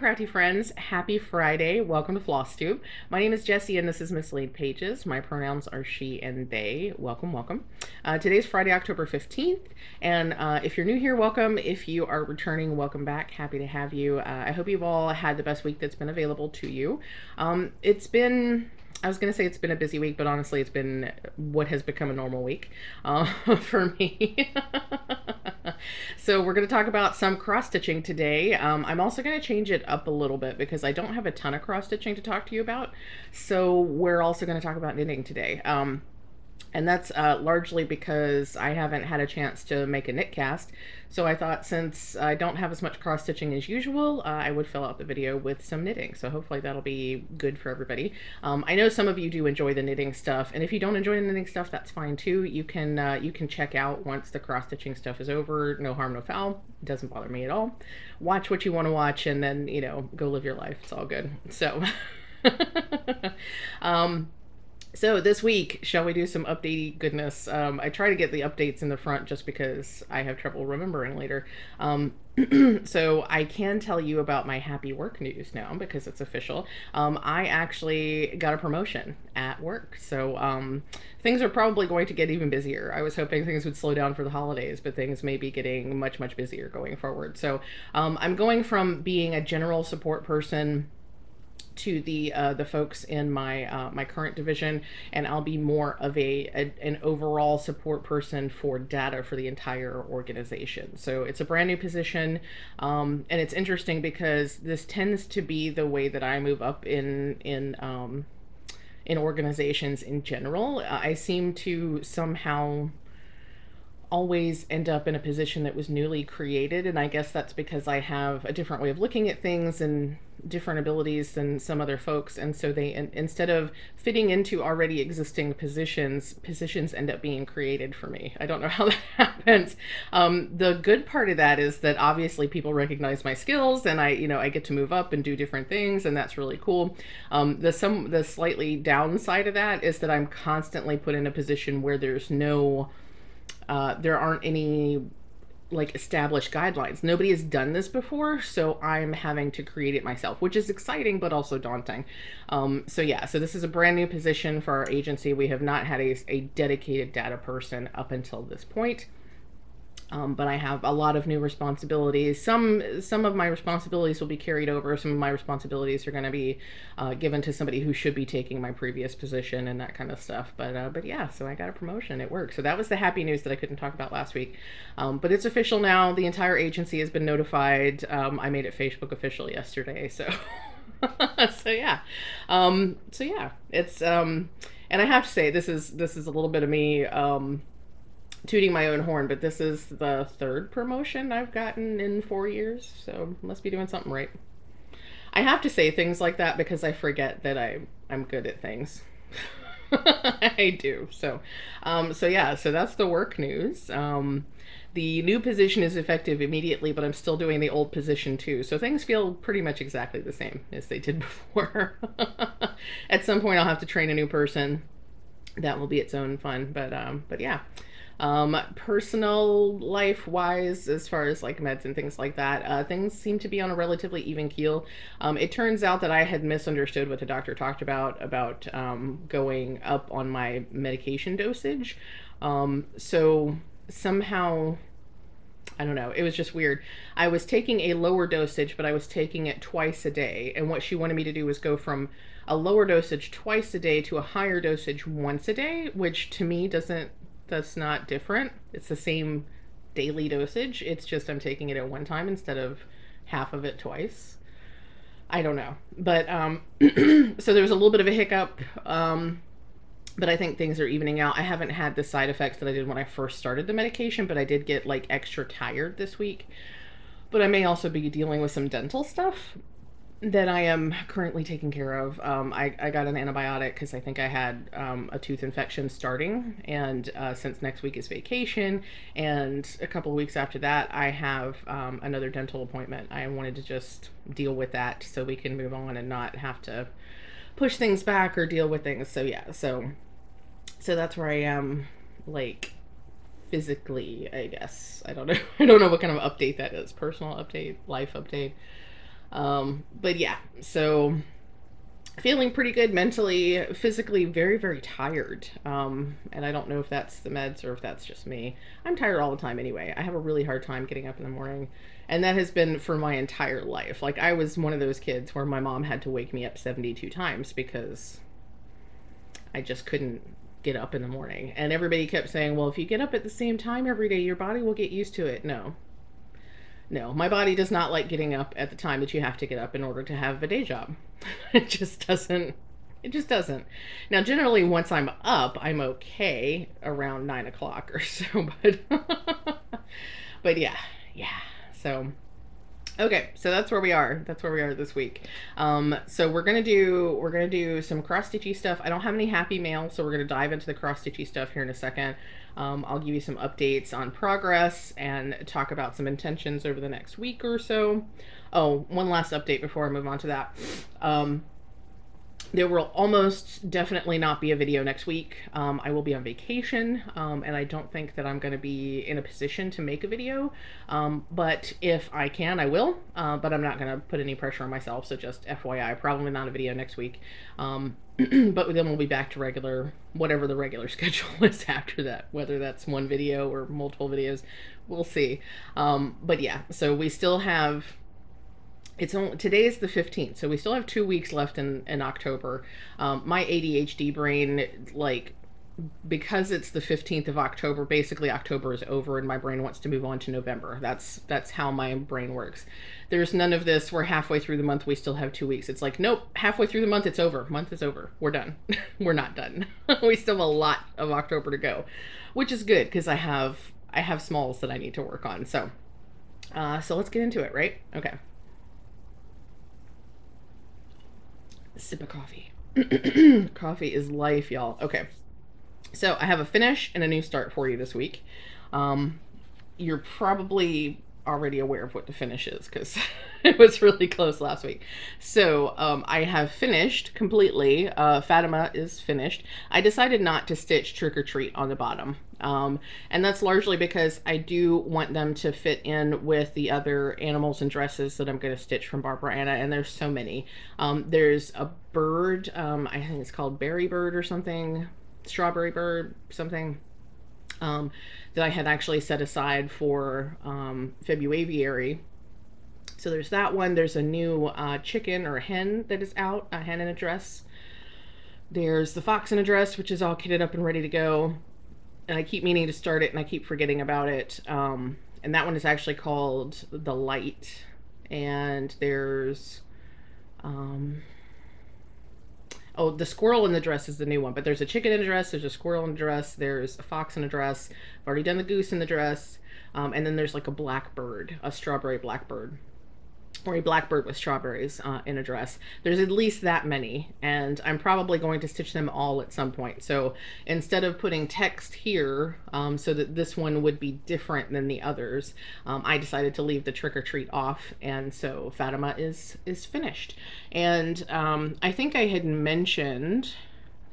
crafty friends, happy Friday. Welcome to FlossTube. My name is Jessie and this is Mislaid Pages. My pronouns are she and they. Welcome, welcome. Today's Friday, October 15th. And if you're new here, welcome. If you are returning, welcome back. Happy to have you. I hope you've all had the best week that's been available to you. It's been... I was going to say it's been a busy week, but honestly, it's been what has become a normal week for me. So we're going to talk about some cross-stitching today. I'm also going to change it up a little bit because I don't have a ton of cross-stitching to talk to you about. So we're also going to talk about knitting today. And that's largely because I haven't had a chance to make a knit cast. So I thought since I don't have as much cross-stitching as usual, I would fill out the video with some knitting. So hopefully that'll be good for everybody. I know some of you do enjoy the knitting stuff, and if you don't enjoy the knitting stuff, that's fine too. You can check out once the cross-stitching stuff is over. No harm, no foul. It doesn't bother me at all. Watch what you want to watch and then, you know, go live your life. It's all good. So, So this week, shall we do some updatey goodness? I try to get the updates in the front just because I have trouble remembering later. So I can tell you about my happy work news now because it's official. I actually got a promotion at work. So things are probably going to get even busier. I was hoping things would slow down for the holidays, but things may be getting much, much busier going forward. So I'm going from being a general support person to the folks in my my current division, and I'll be more of an overall support person for data for the entire organization. So it's a brand new position, and it's interesting because this tends to be the way that I move up in organizations in general. I seem to somehow always end up in a position that was newly created, and I guess that's because I have a different way of looking at things and different abilities than some other folks, and so they instead of fitting into already existing positions end up being created for me. I don't know how that happens. The good part of that is that obviously people recognize my skills, and I get to move up and do different things, and that's really cool. The slightly downside of that is that I'm constantly put in a position where there's no there aren't any like established guidelines. Nobody has done this before, so I'm having to create it myself, which is exciting but also daunting. So yeah, so this is a brand new position for our agency. We have not had a dedicated data person up until this point. But I have a lot of new responsibilities. Some of my responsibilities will be carried over. Some of my responsibilities are going to be given to somebody who should be taking my previous position and that kind of stuff. But yeah, so I got a promotion at work. So that was the happy news that I couldn't talk about last week. But it's official now. The entire agency has been notified. I made it Facebook official yesterday. So so yeah, it's and I have to say this is a little bit of me. Tooting my own horn, but this is the third promotion I've gotten in 4 years, so must be doing something right. I have to say things like that because I forget that I'm good at things. I do. So so yeah, so that's the work news. The new position is effective immediately, but I'm still doing the old position too. So things feel pretty much exactly the same as they did before. At some point I'll have to train a new person. That will be its own fun, but yeah. Personal life wise, as far as like meds and things like that, things seem to be on a relatively even keel. It turns out that I had misunderstood what the doctor talked about going up on my medication dosage. So somehow, I don't know, it was just weird. I was taking a lower dosage, but I was taking it twice a day. And what she wanted me to do was go from a lower dosage twice a day to a higher dosage once a day, which to me doesn't, that's not different. It's the same daily dosage. It's just I'm taking it at one time instead of half of it twice. I don't know. But so there was a little bit of a hiccup, but I think things are evening out. I haven't had the side effects that I did when I first started the medication, but I did get like extra tired this week. But I may also be dealing with some dental stuff that I am currently taking care of. I got an antibiotic because I think I had a tooth infection starting, and since next week is vacation and a couple of weeks after that I have another dental appointment. I wanted to just deal with that so we can move on and not have to push things back or deal with things. So yeah, so that's where I am, like, physically, I guess. I don't know what kind of update that is. Personal update, life update. But yeah, so feeling pretty good mentally, physically very, very tired. And I don't know if that's the meds or if that's just me. I'm tired all the time anyway. I have a really hard time getting up in the morning. And that has been for my entire life. Like, I was one of those kids where my mom had to wake me up 72 times because I just couldn't get up in the morning. And everybody kept saying, well, if you get up at the same time every day, your body will get used to it. No. No, my body does not like getting up at the time that you have to get up in order to have a day job. It just doesn't. Now, generally, once I'm up, I'm okay around 9 o'clock or so, but yeah. So, okay, so that's where we are. That's where we are this week. So we're gonna do some cross-stitchy stuff. I don't have any happy mail, so we're gonna dive into the cross-stitchy stuff here in a second. I'll give you some updates on progress and talk about some intentions over the next week or so. Oh, one last update before I move on to that. There will almost definitely not be a video next week. I will be on vacation, and I don't think that I'm going to be in a position to make a video. But if I can, I will. But I'm not going to put any pressure on myself, so just FYI, probably not a video next week. But then we'll be back to regular, whatever the regular schedule is after that, whether that's one video or multiple videos, we'll see. But yeah, so we still have... Today is the 15th, so we still have 2 weeks left in October. My ADHD brain, like, because it's the 15th of October, basically October is over and my brain wants to move on to November. That's how my brain works. There's none of this, we're halfway through the month, we still have 2 weeks. It's like, nope, halfway through the month, it's over. Month is over. We're done. We're not done. We still have a lot of October to go, which is good because I have smalls that I need to work on. So, so let's get into it, right? Okay. Sip of coffee. Coffee is life, y'all. Okay, so I have a finish and a new start for you this week. You're probably already aware of what the finish is because it was really close last week. So I have finished completely. Fatima is finished. I decided not to stitch Trick or Treat on the bottom. And that's largely because I do want them to fit in with the other animals and dresses that I'm going to stitch from Barbara Anna, and there's so many. There's a bird, I think it's called Berry Bird or something, Strawberry Bird, something, that I had actually set aside for February Aviary. So there's that one. There's a new chicken or hen that is out, a hen in a dress. There's the fox in a dress, which is all kitted up and ready to go. And I keep meaning to start it and I keep forgetting about it. And that one is actually called The Light. And there's, oh, the squirrel in the dress is the new one, but there's a chicken in a dress, there's a squirrel in a dress, there's a fox in a dress. I've already done the goose in the dress. And then there's like a blackbird, a strawberry blackbird, or a blackbird with strawberries in a dress. There's at least that many, and I'm probably going to stitch them all at some point. So instead of putting text here so that this one would be different than the others, I decided to leave the Trick or Treat off, and so Fatima is finished. And I think I had mentioned,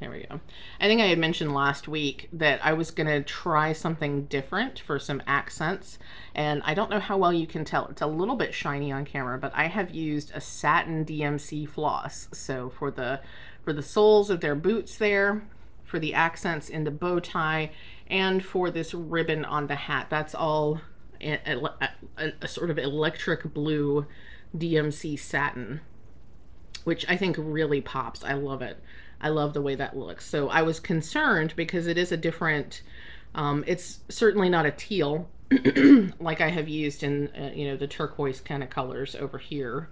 there we go. I think I had mentioned last week that I was going to try something different for some accents, and I don't know how well you can tell. It's a little bit shiny on camera, but I have used a satin DMC floss. So for the soles of their boots there, for the accents in the bow tie, and for this ribbon on the hat, that's all a sort of electric blue DMC satin, which I think really pops. I love it. I love the way that looks. So I was concerned because it is a different, it's certainly not a teal like I have used in, you know, the turquoise kind of colors over here.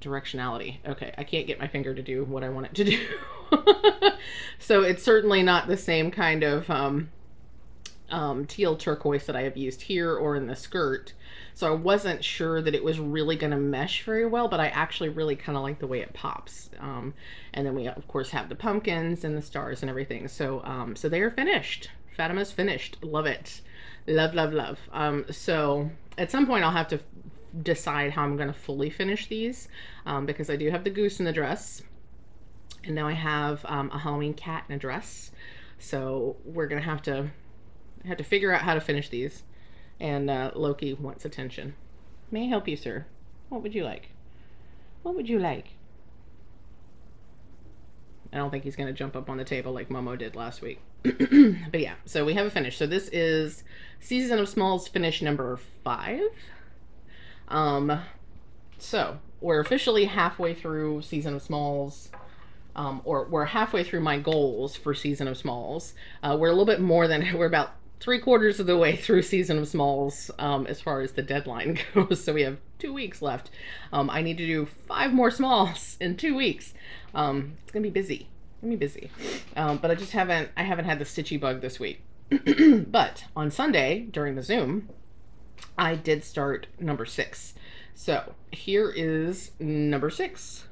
Directionality. Okay, I can't get my finger to do what I want it to do. So it's certainly not the same kind of teal turquoise that I have used here or in the skirt. So I wasn't sure that it was really going to mesh very well, but I actually really kind of like the way it pops. And then we, of course, have the pumpkins and the stars and everything. So so they are finished. Fatima's finished. Love it. Love, love, love. So at some point I'll have to decide how I'm going to fully finish these because I do have the goose in the dress. And now I have a Halloween cat in a dress. So we're going to have to figure out how to finish these. And Loki wants attention. May I help you, sir? What would you like? What would you like? I don't think he's going to jump up on the table like Momo did last week. But yeah, so we have a finish. So this is Season of Smalls finish number 5. So we're officially halfway through Season of Smalls, or we're halfway through my goals for Season of Smalls. We're a little bit more than, we're about 3/4 of the way through Season of Smalls as far as the deadline goes, so we have 2 weeks left. I need to do 5 more smalls in 2 weeks. It's gonna be busy. But I haven't had the stitchy bug this week. But on Sunday during the Zoom, I did start number 6. So here is number 6,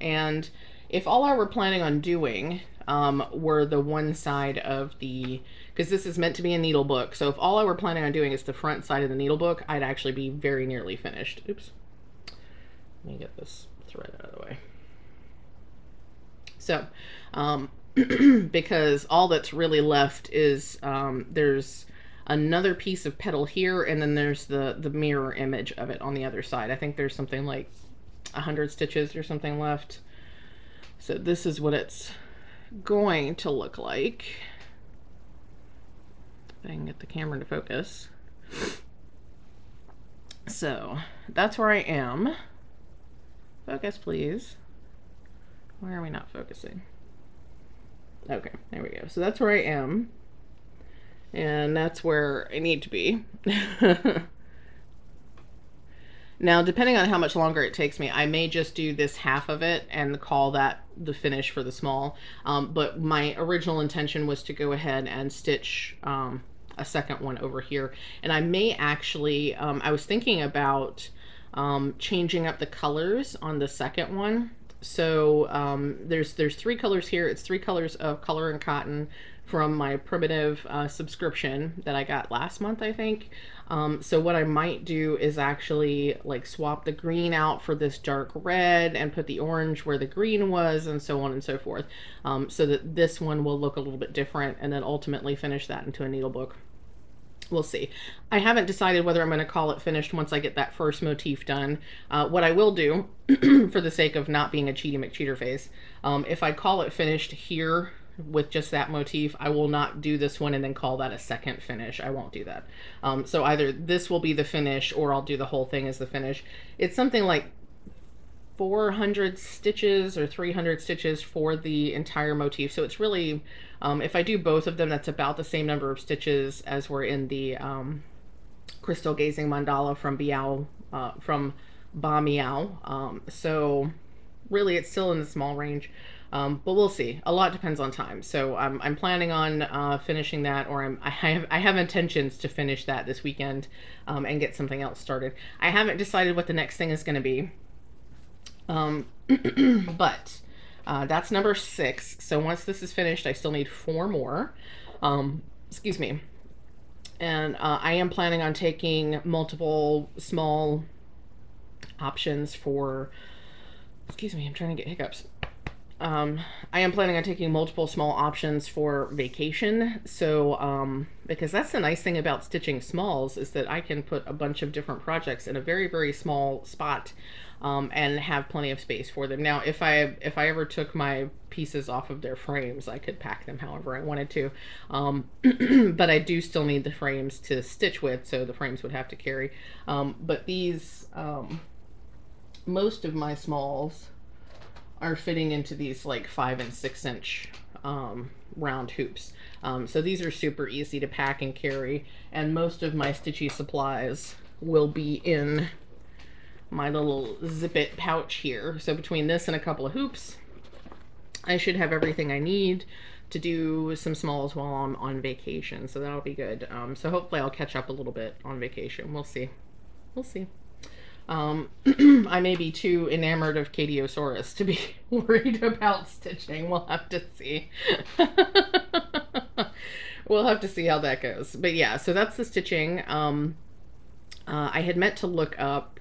and if all I were planning on doing were the one side of the, because this is meant to be a needle book, so if all I were planning on doing is the front side of the needle book, I'd actually be very nearly finished. Oops. Let me get this thread out of the way. So, because all that's really left is, there's another piece of petal here, and then there's the mirror image of it on the other side. I think there's something like 100 stitches or something left. So this is what it's going to look like. If I can get the camera to focus. So that's where I am. Focus, please. Why are we not focusing? Okay, there we go. So that's where I am, and that's where I need to be. Now, depending on how much longer it takes me, I may just do this half of it and call that the finish for the small. But my original intention was to go ahead and stitch a second one over here. And I may actually, I was thinking about changing up the colors on the second one. So there's 3 colors here. It's 3 colors of Color and Cotton from my Primitive subscription that I got last month, I think. So what I might do is actually like swap the green out for this dark red and put the orange where the green was, and so on and so forth, so that this one will look a little bit different, and then ultimately finish that into a needle book. We'll see. I haven't decided whether I'm going to call it finished once I get that first motif done. What I will do, for the sake of not being a cheaty McCheaterface, if I call it finished here with just that motif, I will not do this one and then call that a second finish. I won't do that. So either this will be the finish, or I'll do the whole thing as the finish. It's something like 400 stitches or 300 stitches for the entire motif. So it's really, if I do both of them, that's about the same number of stitches as were in the Crystal Gazing Mandala from Ba Miao. So really it's still in the small range. But we'll see. A lot depends on time. So I'm planning on finishing that, or I have intentions to finish that this weekend and get something else started. I haven't decided what the next thing is going to be. But that's number 6. So once this is finished, I still need 4 more. Excuse me. And I am planning on taking multiple small options for, excuse me, I'm trying to get hiccups. I am planning on taking multiple small options for vacation. So, because that's the nice thing about stitching smalls, is that I can put a bunch of different projects in a very, very small spot, and have plenty of space for them. Now, if I ever took my pieces off of their frames, I could pack them however I wanted to. But I do still need the frames to stitch with, so the frames would have to carry. But these, most of my smalls are fitting into these like 5- and 6-inch round hoops. So these are super easy to pack and carry, and most of my stitchy supplies will be in my little zip it pouch here. So between this and a couple of hoops, I should have everything I need to do some smalls while I'm on vacation. So that'll be good. So hopefully I'll catch up a little bit on vacation. We'll see. We'll see. I may be too enamored of Katiosaurus to be worried about stitching. We'll have to see. We'll have to see how that goes. But yeah, so that's the stitching. I had meant to look up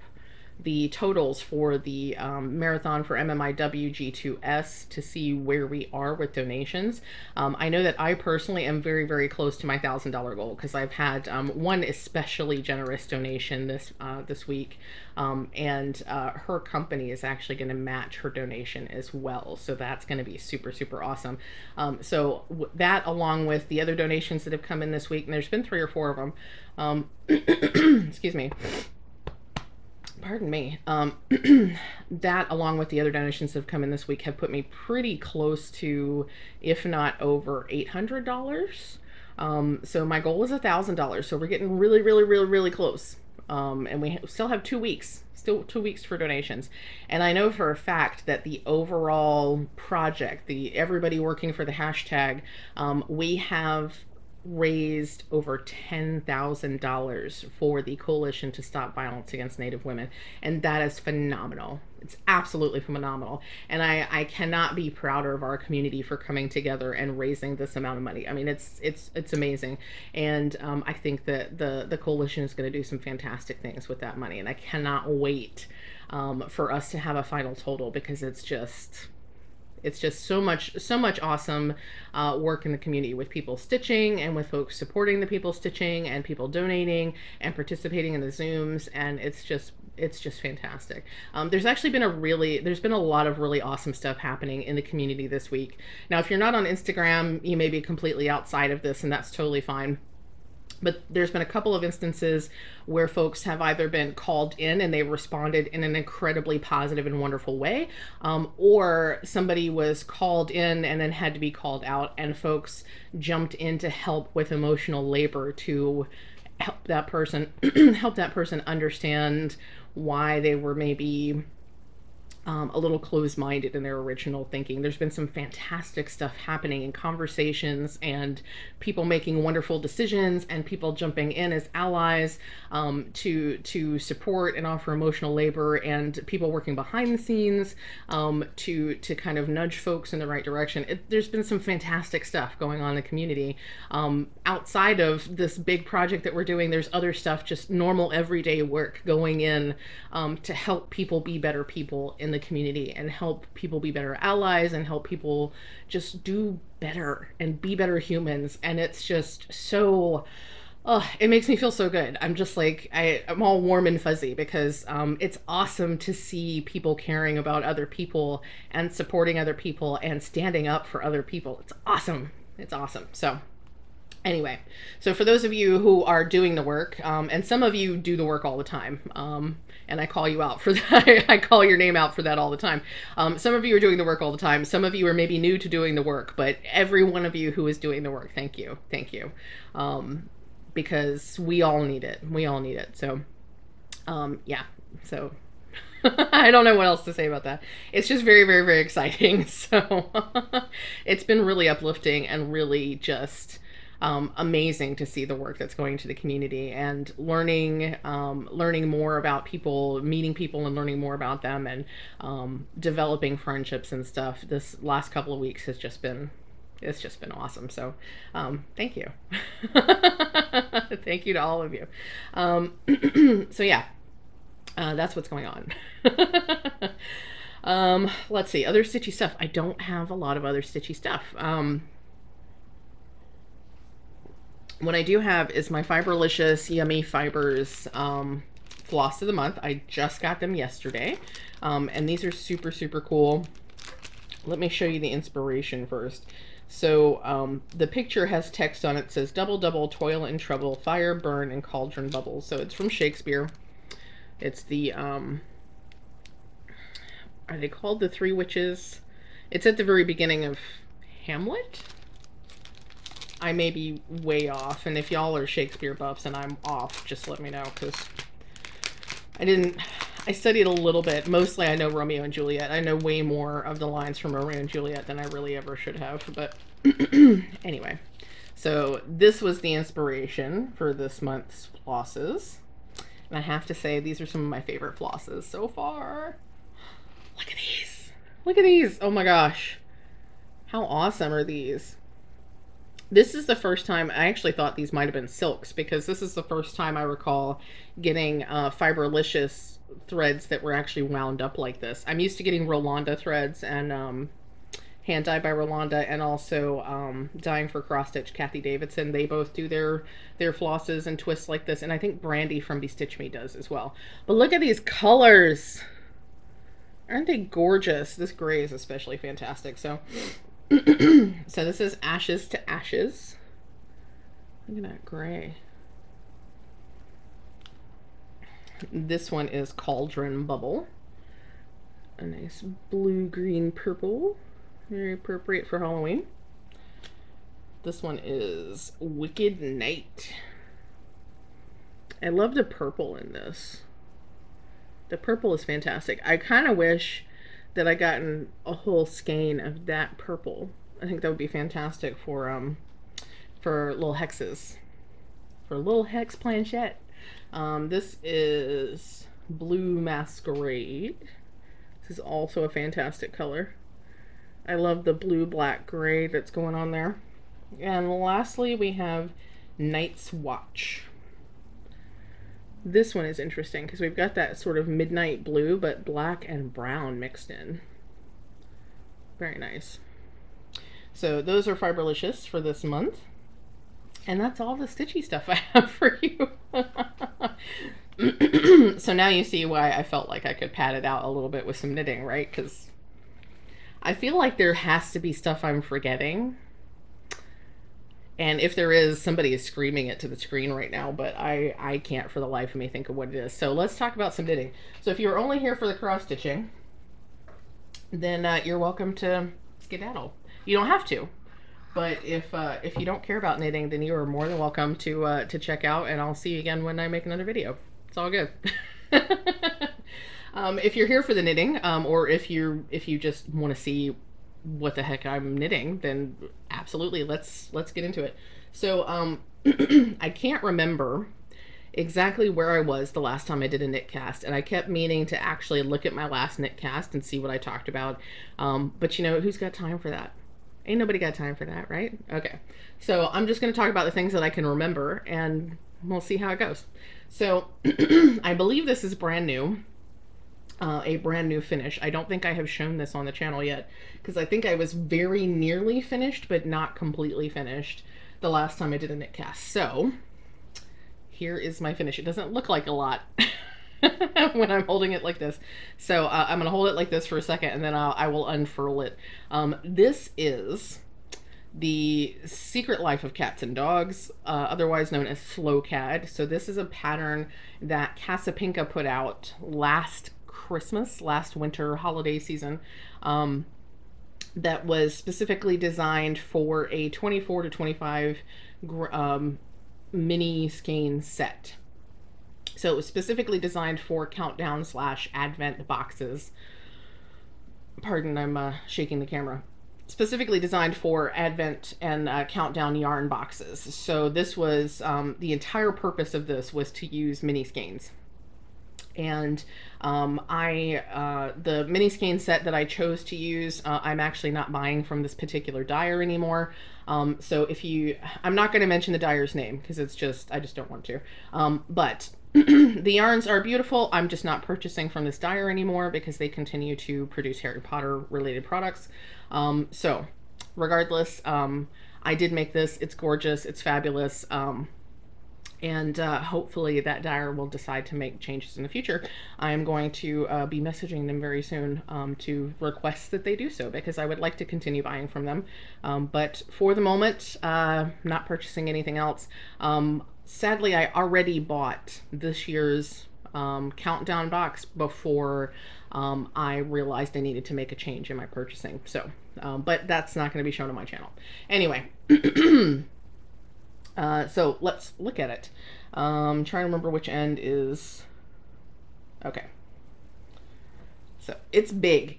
the totals for the marathon for MMIW G2S to see where we are with donations. I know that I personally am very, very close to my $1,000 goal because I've had one especially generous donation this week, and her company is actually going to match her donation as well. So that's going to be super, super awesome. So that, along with the other donations that have come in this week, and there's been 3 or 4 of them, excuse me. Pardon me. That, along with the other donations that have come in this week, have put me pretty close to, if not over, $800. So my goal was $1,000. So we're getting really, really, really, really close. And we still have 2 weeks, still 2 weeks for donations. And I know for a fact that the overall project, the everybody working for the hashtag, we have raised over $10,000 for the Coalition to Stop Violence Against Native Women, and that is phenomenal. It's absolutely phenomenal, and I cannot be prouder of our community for coming together and raising this amount of money. I mean, it's amazing, and I think that the Coalition is going to do some fantastic things with that money, and I cannot wait for us to have a final total, because it's just so much awesome work in the community, with people stitching and with folks supporting the people stitching and people donating and participating in the Zooms. And it's just fantastic. There's actually been a lot of really awesome stuff happening in the community this week. Now, if you're not on Instagram, you may be completely outside of this, and that's totally fine. But there's been a couple of instances where folks have either been called in and they responded in an incredibly positive and wonderful way, or somebody was called in and then had to be called out, and folks jumped in to help with emotional labor to help that person understand why they were maybe a little closed-minded in their original thinking. There's been some fantastic stuff happening in conversations, and people making wonderful decisions, and people jumping in as allies to support and offer emotional labor, and people working behind the scenes to kind of nudge folks in the right direction. There's been some fantastic stuff going on in the community. Outside of this big project that we're doing, there's other stuff, just normal everyday work going in to help people be better people in the community, and help people be better allies, and help people just do better and be better humans. And it's just so, it makes me feel so good. I'm just like, I'm all warm and fuzzy, because it's awesome to see people caring about other people and supporting other people and standing up for other people. It's awesome. It's awesome. So anyway, so for those of you who are doing the work, and some of you do the work all the time, and I call you out for that. I call your name out for that all the time. Some of you are doing the work all the time. Some of you are maybe new to doing the work, but every one of you who is doing the work, thank you. Thank you. Because we all need it. We all need it. So, yeah. So I don't know what else to say about that. It's just very, very, very exciting. So it's been really uplifting and really just amazing to see the work that's going to the community, and learning more about people, meeting people and learning more about them, and developing friendships and stuff. This last couple of weeks has just been, it's just been awesome. So thank you. Thank you to all of you. So yeah, that's what's going on. Let's see, other stitchy stuff. I don't have a lot of other stitchy stuff. What I do have is my Fiberlicious Yummy Fibers Floss of the Month. I just got them yesterday, and these are super, super cool. Let me show you the inspiration first. So the picture has text on it. It says, "Double, double, toil and trouble, fire, burn, and cauldron bubbles." So it's from Shakespeare. It's the, are they called the Three Witches? It's at the very beginning of Hamlet? I may be way off, and if y'all are Shakespeare buffs and I'm off, just let me know, because I studied a little bit. Mostly I know Romeo and Juliet. I know way more of the lines from Romeo and Juliet than I really ever should have, but anyway. So this was the inspiration for this month's flosses, and I have to say these are some of my favorite flosses so far. Look at these. Look at these. Oh my gosh. How awesome are these? This is the first time I actually thought these might have been silks, because this is the first time I recall getting Fiberlicious threads that were actually wound up like this. I'm used to getting Rolanda threads and Hand Dye by Rolanda, and also Dying for Cross Stitch, Kathy Davidson. They both do their flosses and twists like this, and I think Brandy from Be Stitch Me does as well. But look at these colors. Aren't they gorgeous? This gray is especially fantastic. So so this is Ashes to Ashes. Look at that gray. This one is Cauldron Bubble. A nice blue, green, purple. Very appropriate for Halloween. This one is Wicked Night. I love the purple in this. The purple is fantastic. I kind of wish that I gotten a whole skein of that purple. I think that would be fantastic for little hexes, for little hex planchette. This is Blue Masquerade. This is also a fantastic color. I love the blue, black, gray that's going on there. And lastly, we have Night's Watch. This one is interesting because we've got that sort of midnight blue, but black and brown mixed in. Very nice. So those are Fiberlicious for this month. And that's all the stitchy stuff I have for you. So now you see why I felt like I could pad it out a little bit with some knitting, right? Because I feel like there has to be stuff I'm forgetting. And if there is, somebody is screaming it to the screen right now, but I can't for the life of me think of what it is. So let's talk about some knitting. So if you're only here for the cross stitching, then you're welcome to skedaddle. You don't have to, but if you don't care about knitting, then you are more than welcome to check out, and I'll see you again when I make another video. It's all good. If you're here for the knitting, or if you just want to see what the heck I'm knitting, then absolutely, let's get into it. So I can't remember exactly where I was the last time I did a knit cast, and I kept meaning to actually look at my last knit cast and see what I talked about, but you know, who's got time for that? Ain't nobody got time for that, right? Okay, so I'm just going to talk about the things that I can remember, and we'll see how it goes. So I believe this is brand new. A brand new finish. I don't think I have shown this on the channel yet, because I think I was very nearly finished but not completely finished the last time I did a knit cast. So here is my finish. It doesn't look like a lot when I'm holding it like this, so I'm gonna hold it like this for a second, and then I will unfurl it. This is the Secret Life of Cats and Dogs, otherwise known as Slowcad. So this is a pattern that Casapinka put out last winter holiday season, that was specifically designed for a 24 to 25 mini skein set. So it was specifically designed for countdown/advent boxes. Pardon, I'm shaking the camera. Specifically designed for advent and countdown yarn boxes. So this was, the entire purpose of this was to use mini skeins. And the mini skein set that I chose to use, I'm actually not buying from this particular dyer anymore. So if you, I'm not going to mention the dyer's name because it's just, I just don't want to. But the yarns are beautiful. I'm just not purchasing from this dyer anymore because they continue to produce Harry Potter related products. So regardless, I did make this. It's gorgeous. It's fabulous. And hopefully that dyer will decide to make changes in the future. I'm going to be messaging them very soon to request that they do so, because I would like to continue buying from them. But for the moment, not purchasing anything else. Sadly, I already bought this year's countdown box before I realized I needed to make a change in my purchasing. So, but that's not going to be shown on my channel. Anyway. So let's look at it. Trying to remember which end is okay. So it's big.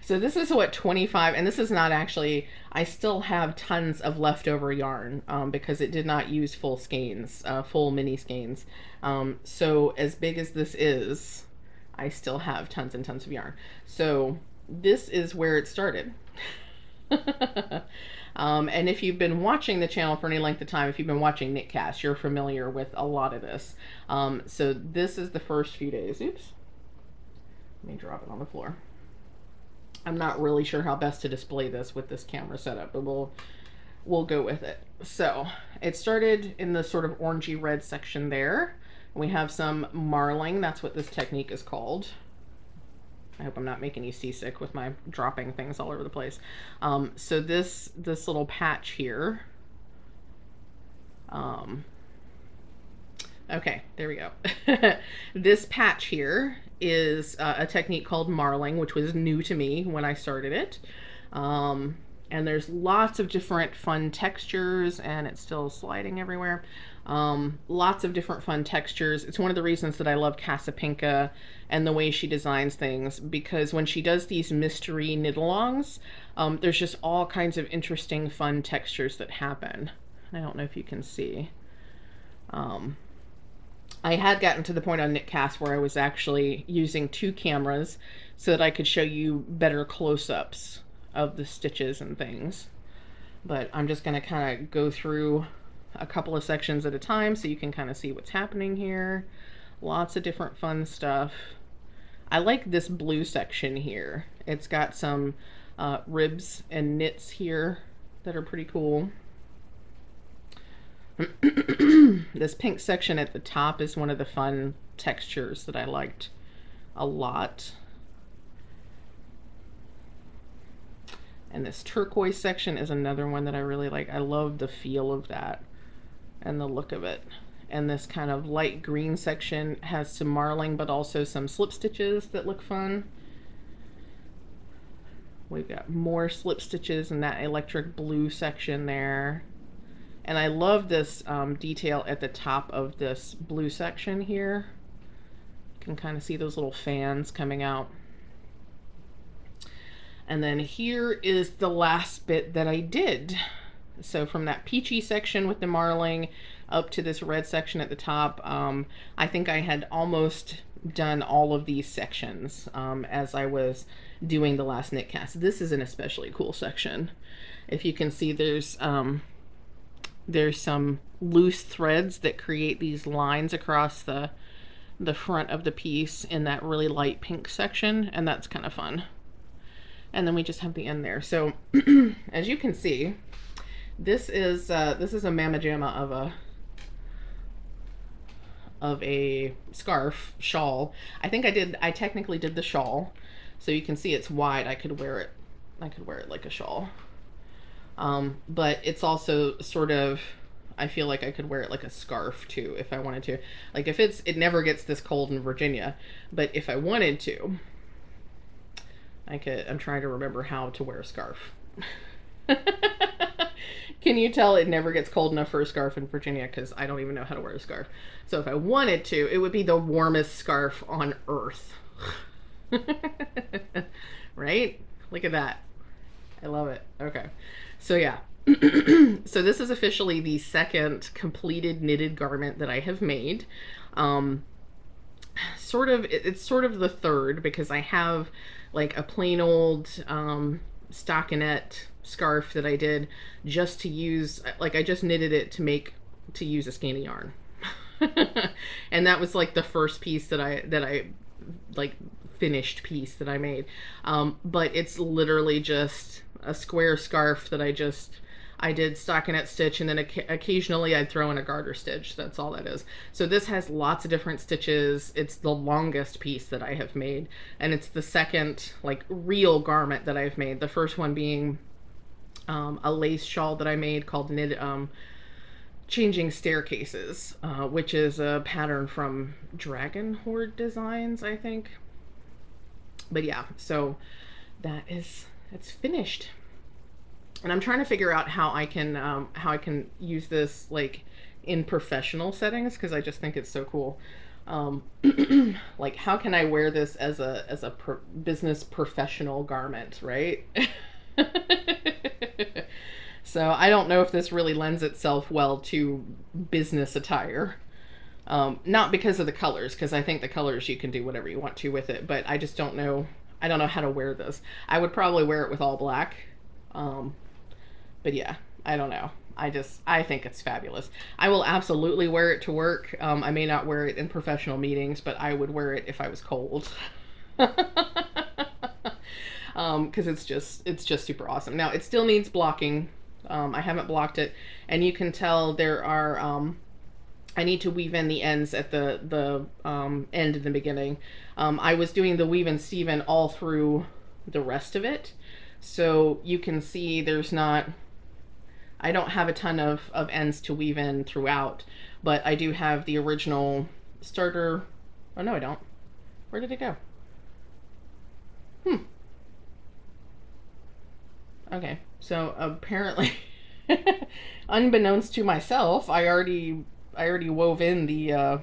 So this is what 25, and this is not actually, I still have tons of leftover yarn, because it did not use full skeins, full mini skeins. So as big as this is, I still have tons and tons of yarn. So this is where it started. And if you've been watching the channel for any length of time, if you've been watching KnitCast, you're familiar with a lot of this. So this is the first few days. Oops. Let me drop it on the floor. I'm not really sure how best to display this with this camera setup, but we'll go with it. So it started in the sort of orangey red section there. We have some marling. That's what this technique is called. I hope I'm not making you seasick with my dropping things all over the place. So this little patch here. Okay, there we go. This patch here is a technique called marling, which was new to me when I started it. And there's lots of different fun textures, and it's still sliding everywhere. Lots of different fun textures. It's one of the reasons that I love Casapinka and the way she designs things, because when she does these mystery knit-alongs, there's just all kinds of interesting, fun textures that happen. I don't know if you can see. I had gotten to the point on KnitCast where I was actually using two cameras so that I could show you better close-ups of the stitches and things. But I'm just gonna kind of go through a couple of sections at a time so you can kind of see what's happening here. Lots of different fun stuff. I like this blue section here. It's got some ribs and knits here that are pretty cool. This pink section at the top is one of the fun textures that I liked a lot. And this turquoise section is another one that I really like. I love the feel of that and the look of it. And this kind of light green section has some marling, but also some slip stitches that look fun. We've got more slip stitches in that electric blue section there. And I love this detail at the top of this blue section here. You can kind of see those little fans coming out. And then here is the last bit that I did. So from that peachy section with the marling up to this red section at the top, I think I had almost done all of these sections as I was doing the last KnitCast. This is an especially cool section. If you can see, there's some loose threads that create these lines across the front of the piece in that really light pink section, and that's kind of fun. And then we just have the end there. So as you can see, this is a mamma jamma of a scarf shawl. I think I technically did the shawl, so you can see it's wide. I could wear it like a shawl, but it's also sort of, I feel like I could wear it like a scarf too if I wanted to. Like if it never gets this cold in Virginia, but if I wanted to, I'm trying to remember how to wear a scarf. Can you tell it never gets cold enough for a scarf in Virginia? Because I don't even know how to wear a scarf. So if I wanted to, it would be the warmest scarf on earth. Right? Look at that. I love it. Okay. So yeah. So this is officially the second completed knitted garment that I have made. It's sort of the third, because I have like a plain old stockinette scarf that I did just to use, like I just knitted it to use a skein of yarn. And that was like the first piece that I like finished piece that I made. But it's literally just a square scarf that I did stockinette stitch, and then occasionally I'd throw in a garter stitch. That's all that is. So this has lots of different stitches. It's the longest piece that I have made, and it's the second like real garment that I've made. The first one being a lace shawl that I made called Changing Staircases, which is a pattern from Dragon Horde Designs, I think. But yeah, so it's finished. And I'm trying to figure out how I can use this like in professional settings, because I just think it's so cool. Like how can I wear this as a business professional garment, right? So I don't know if this really lends itself well to business attire. Not because of the colors, because I think the colors you can do whatever you want to with it, but I just don't know how to wear this. I would probably wear it with all black. But yeah, I don't know. I think it's fabulous. I will absolutely wear it to work. I may not wear it in professional meetings, but I would wear it if I was cold. Cause it's just super awesome. Now it still needs blocking. I haven't blocked it, and you can tell there are, I need to weave in the ends at the end and the beginning. I was doing the weave and Stephen all through the rest of it. So you can see there's not, I don't have a ton of ends to weave in throughout, but I do have the original starter. Oh no, I don't. Where did it go? Okay, so apparently, unbeknownst to myself, I already wove in the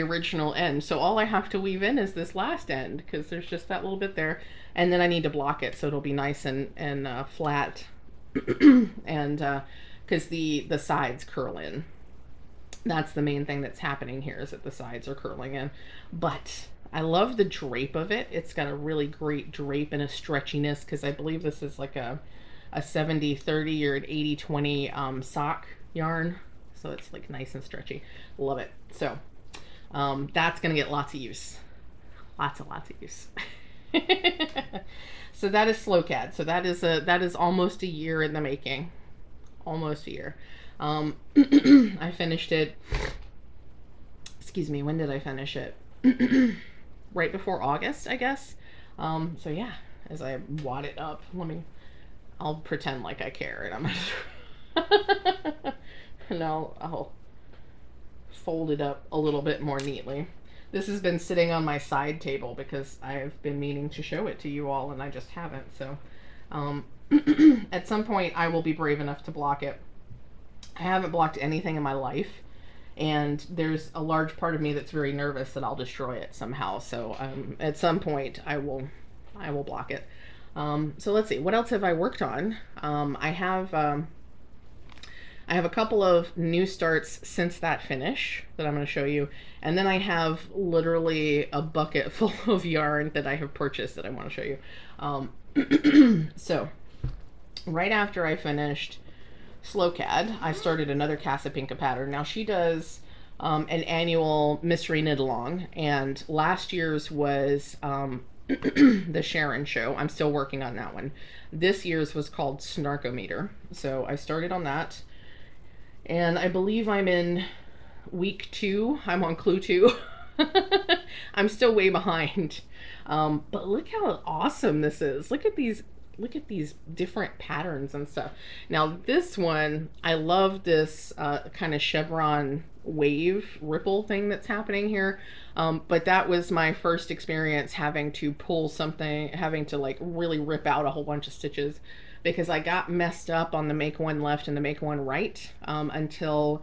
original end. So all I have to weave in is this last end, because there's just that little bit there, and then I need to block it so it'll be nice and flat, and because the sides curl in. That's the main thing that's happening here, is that the sides are curling in. But I love the drape of it. It's got a really great drape and a stretchiness, because I believe this is like a 70/30 or an 80/20 sock yarn. So it's like nice and stretchy. Love it. So that's going to get lots of use. Lots and lots of use. So that is Slowcad. So that is almost a year in the making. Almost a year. I finished it. Excuse me. When did I finish it? Right before August, I guess. So yeah, as I wad it up, I'll pretend like I care, and I'll fold it up a little bit more neatly. This has been sitting on my side table because I've been meaning to show it to you all, and I just haven't. So at some point I will be brave enough to block it. I haven't blocked anything in my life, and there's a large part of me that's very nervous that I'll destroy it somehow. So at some point I will block it. So let's see, what else have I worked on? I have a couple of new starts since that finish that I'm going to show you, and then I have literally a bucket full of yarn that I have purchased that I want to show you. So right after I finished Slowcad, I started another Casapinka pattern. Now she does an annual mystery knit along, and last year's was the Sharon Show. I'm still working on that one. This year's was called Snarkometer. So I started on that, and I believe I'm in week 2. I'm on clue 2. I'm still way behind. But look how awesome this is. Look at these different patterns and stuff. Now this one, I love this kind of chevron wave ripple thing that's happening here. But that was my first experience having to pull something, having to like really rip out a whole bunch of stitches, because I got messed up on the make one left and the make one right until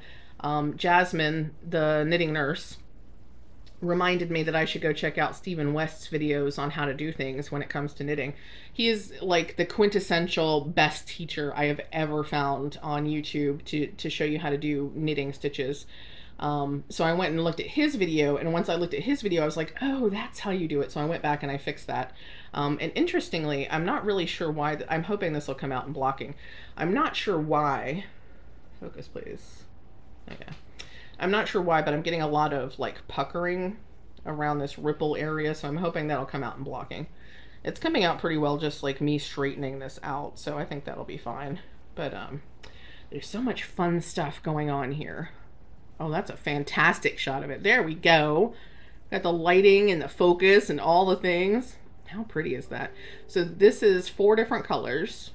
Jasmine, the knitting nurse, reminded me that I should go check out Stephen West's videos on how to do things when it comes to knitting. He is like the quintessential best teacher I have ever found on YouTube to show you how to do knitting stitches. So I went and looked at his video, and once I looked at his video, I was like, oh, that's how you do it. So I went back and I fixed that. And interestingly, I'm not really sure why, I'm hoping this will come out in blocking. I'm not sure why, focus please, okay. I'm not sure why, but I'm getting a lot of like puckering around this ripple area. So I'm hoping that'll come out in blocking. It's coming out pretty well, just like me straightening this out. So I think that'll be fine. But there's so much fun stuff going on here. Oh, that's a fantastic shot of it. There we go. Got the lighting and the focus and all the things. How pretty is that? So this is 4 different colors.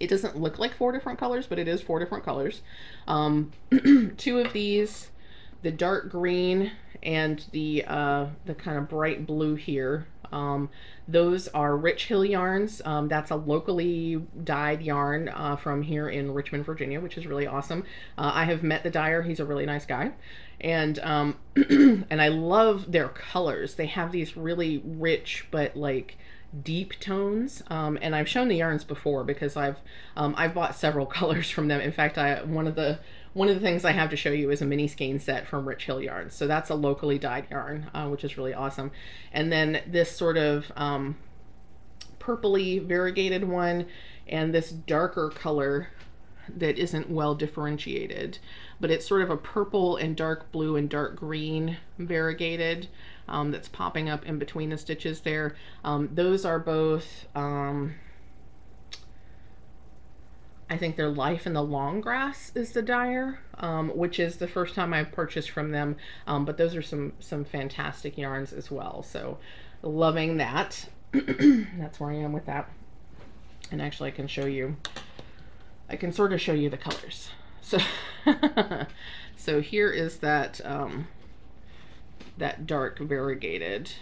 It doesn't look like 4 different colors, but it is 4 different colors. 2 of these, the dark green and the kind of bright blue here, those are Rich Hill yarns. That's a locally dyed yarn from here in Richmond, Virginia, which is really awesome. I have met the dyer. He's a really nice guy. And and I love their colors. They have these really rich, but like deep tones, and I've shown the yarns before because I've bought several colors from them. In fact, one of the things I have to show you is a mini skein set from Rich Hill yarns. So that's a locally dyed yarn, which is really awesome. And then this sort of purpley variegated one and this darker color that isn't well differentiated, but it's sort of a purple and dark blue and dark green variegated that's popping up in between the stitches there. Those are both, I think they're Life in the Long Grass is the dyer, which is the first time I've purchased from them, but those are some fantastic yarns as well. So loving that. That's where I am with that. And actually I can show you, I can sort of show you the colors. So, so here is that, that dark variegated.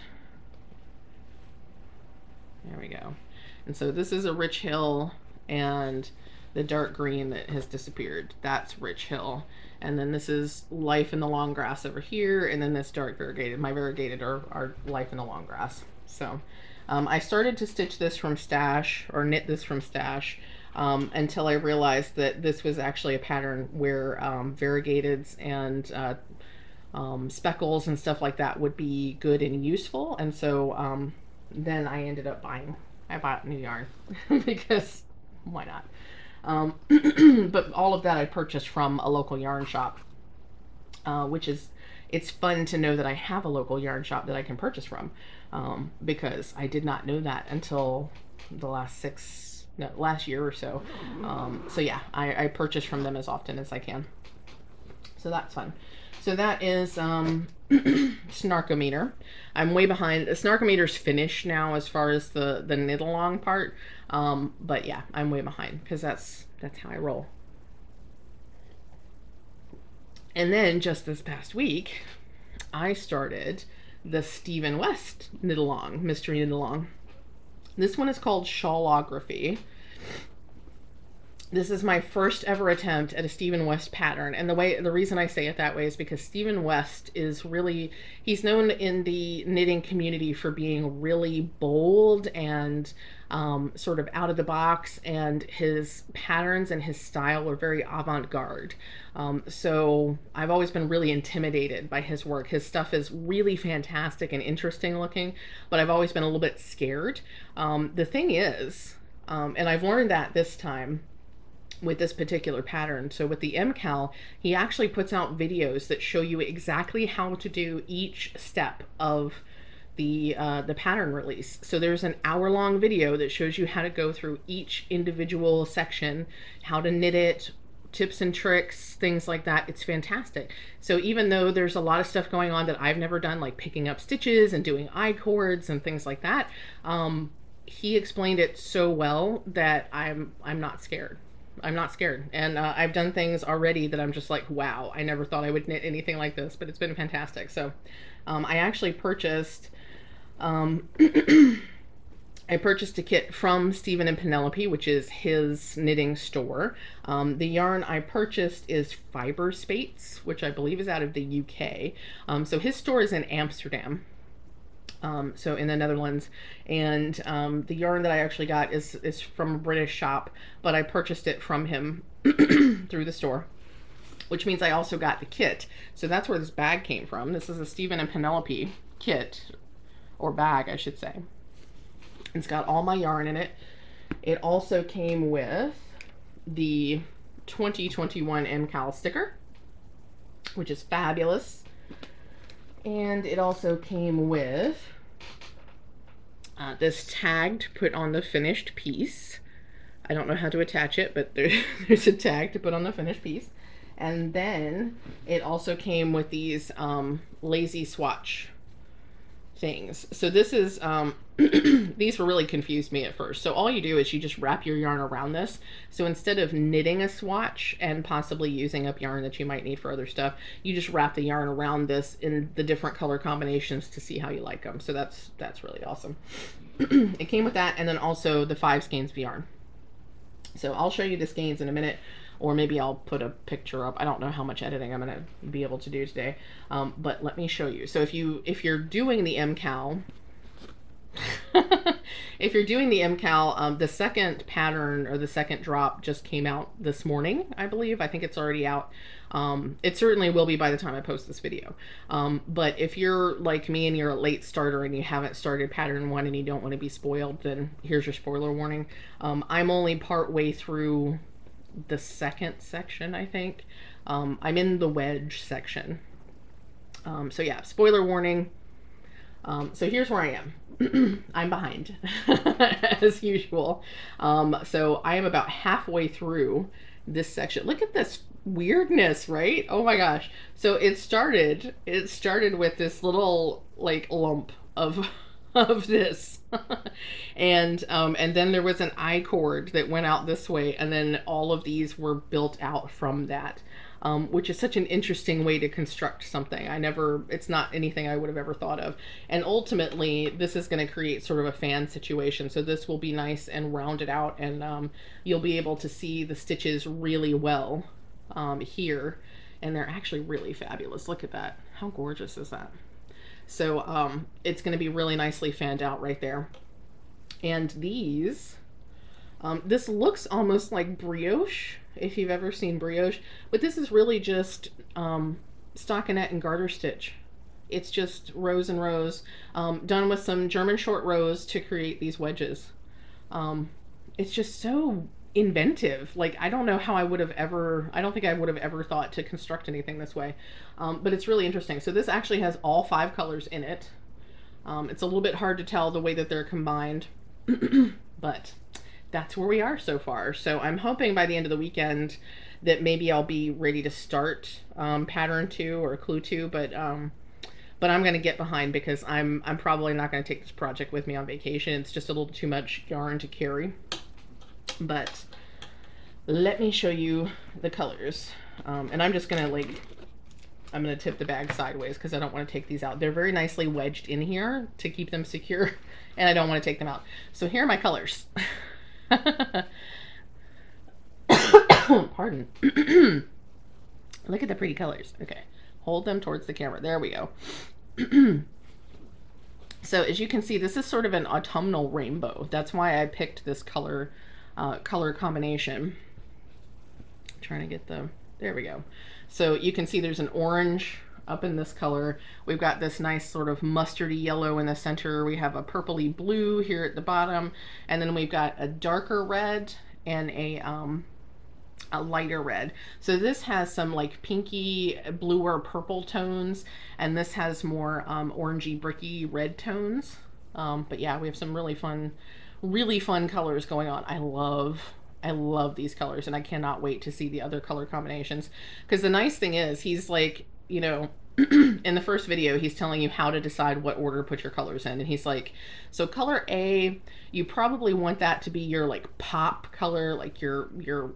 There we go. And so this is a Rich Hill, and the dark green that has disappeared, that's Rich Hill. And then this is Life in the Long Grass over here, and then this dark variegated. My variegated are Life in the Long Grass. So I started to stitch this from stash, or knit this from stash, until I realized that this was actually a pattern where variegateds and speckles and stuff like that would be good and useful. And so then I ended up buying, I bought new yarn because why not? But all of that I purchased from a local yarn shop, which is, it's fun to know that I have a local yarn shop that I can purchase from, because I did not know that until the last year or so. So yeah, I purchase from them as often as I can. So that's fun. So that is Snarkometer. I'm way behind. Snarkometer's finished now as far as the knit along part. But yeah, I'm way behind because that's how I roll. And then just this past week, I started the Stephen West knit along, mystery knit along. This one is called Shawlography. This is my first ever attempt at a Stephen West pattern. And the reason I say it that way is because Stephen West is really, he's known in the knitting community for being really bold and sort of out of the box, and his patterns and his style are very avant-garde. So I've always been really intimidated by his work. His stuff is really fantastic and interesting looking, but I've always been a little bit scared. The thing is, and I've learned that this time, with this particular pattern. So with the MCAL, he actually puts out videos that show you exactly how to do each step of the pattern release. So there's an hour-long video that shows you how to go through each individual section, how to knit it, tips and tricks, things like that. It's fantastic. So even though there's a lot of stuff going on that I've never done, like picking up stitches and doing eye cords and things like that, he explained it so well that I'm not scared. I'm not scared, and I've done things already that I'm just like, wow, I never thought I would knit anything like this, but it's been fantastic. So I actually purchased I purchased a kit from Stephen and Penelope, which is his knitting store. The yarn I purchased is Fiber Spates, which I believe is out of the UK. So his store is in Amsterdam, so in the Netherlands, and the yarn that I actually got is from a British shop, but I purchased it from him through the store, which means I also got the kit. So that's where this bag came from. This is a Stephen and Penelope kit, or bag I should say. It's got all my yarn in it. It also came with the 2021 MCAL sticker, which is fabulous. And it also came with this tag to put on the finished piece. I don't know how to attach it, but there's a tag to put on the finished piece. And then it also came with these lazy swatch things. So this is, these really confused me at first. So all you do is you just wrap your yarn around this. So instead of knitting a swatch and possibly using up yarn that you might need for other stuff, you just wrap the yarn around this in the different color combinations to see how you like them. So that's really awesome. It came with that, and then also the 5 skeins of yarn. So I'll show you the skeins in a minute, or maybe I'll put a picture up. I don't know how much editing I'm gonna be able to do today, but let me show you. So if you're doing the MCAL, If you're doing the MCAL, the second pattern or the second drop just came out this morning, I believe. I think it's already out. It certainly will be by the time I post this video. But if you're like me and you're a late starter and you haven't started pattern one and you don't want to be spoiled, then here's your spoiler warning. I'm only part way through the second section, I think. I'm in the wedge section. So yeah, spoiler warning. So here's where I am. I'm behind as usual. So I am about halfway through this section. Look at this weirdness, right? Oh my gosh. So it started with this little like lump of this and then there was an I-cord that went out this way, and then all of these were built out from that. Which is such an interesting way to construct something. It's not anything I would have ever thought of. And ultimately, this is going to create sort of a fan situation. So this will be nice and rounded out, and you'll be able to see the stitches really well here. And they're actually really fabulous. Look at that. How gorgeous is that? So it's going to be really nicely fanned out right there. And these, this looks almost like brioche, if you've ever seen brioche, but this is really just stockinette and garter stitch. It's just rows and rows, done with some German short rows to create these wedges. It's just so inventive. Like, I don't know how I don't think I would have ever thought to construct anything this way, but it's really interesting. So this actually has all 5 colors in it. It's a little bit hard to tell the way that they're combined, but that's where we are so far. So I'm hoping by the end of the weekend that maybe I'll be ready to start pattern 2 or clue 2, but I'm going to get behind because I'm probably not going to take this project with me on vacation. It's just a little too much yarn to carry. But let me show you the colors. And I'm just going to I'm going to tip the bag sideways because I don't want to take these out. They're very nicely wedged in here to keep them secure, and I don't want to take them out. So here are my colors. Pardon. Look at the pretty colors. Okay, hold them towards the camera. There we go. So as you can see, this is sort of an autumnal rainbow. That's why I picked this color combination. I'm trying to get the, there we go. So you can see there's an orange up in this color. We've got this nice sort of mustardy yellow in the center. We have a purpley blue here at the bottom, and then we've got a darker red and a lighter red. So this has some like pinky, bluer purple tones, and this has more orangey, bricky red tones. But yeah, we have some really fun colors going on. I love these colors, and I cannot wait to see the other color combinations, because the nice thing is he's like, you know, in the first video, he's telling you how to decide what order to put your colors in. And he's like, so color A, you probably want that to be your like pop color, like your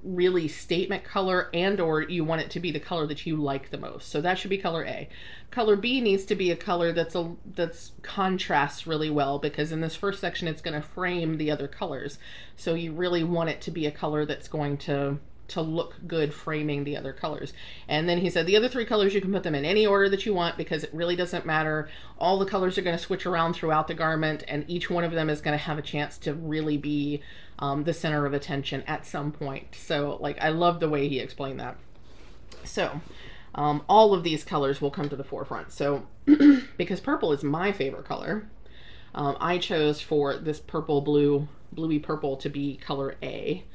really statement color, and or you want it to be the color that you like the most. So that should be color A. Color B needs to be a color that's contrasts really well, because in this first section, it's going to frame the other colors. So you really want it to be a color that's going to look good framing the other colors. And then he said the other 3 colors, you can put them in any order that you want, because it really doesn't matter. All the colors are going to switch around throughout the garment, and each one of them is going to have a chance to really be the center of attention at some point. So like, I love the way he explained that. So all of these colors will come to the forefront. So because purple is my favorite color, I chose for this purple blue, bluey purple, to be color A.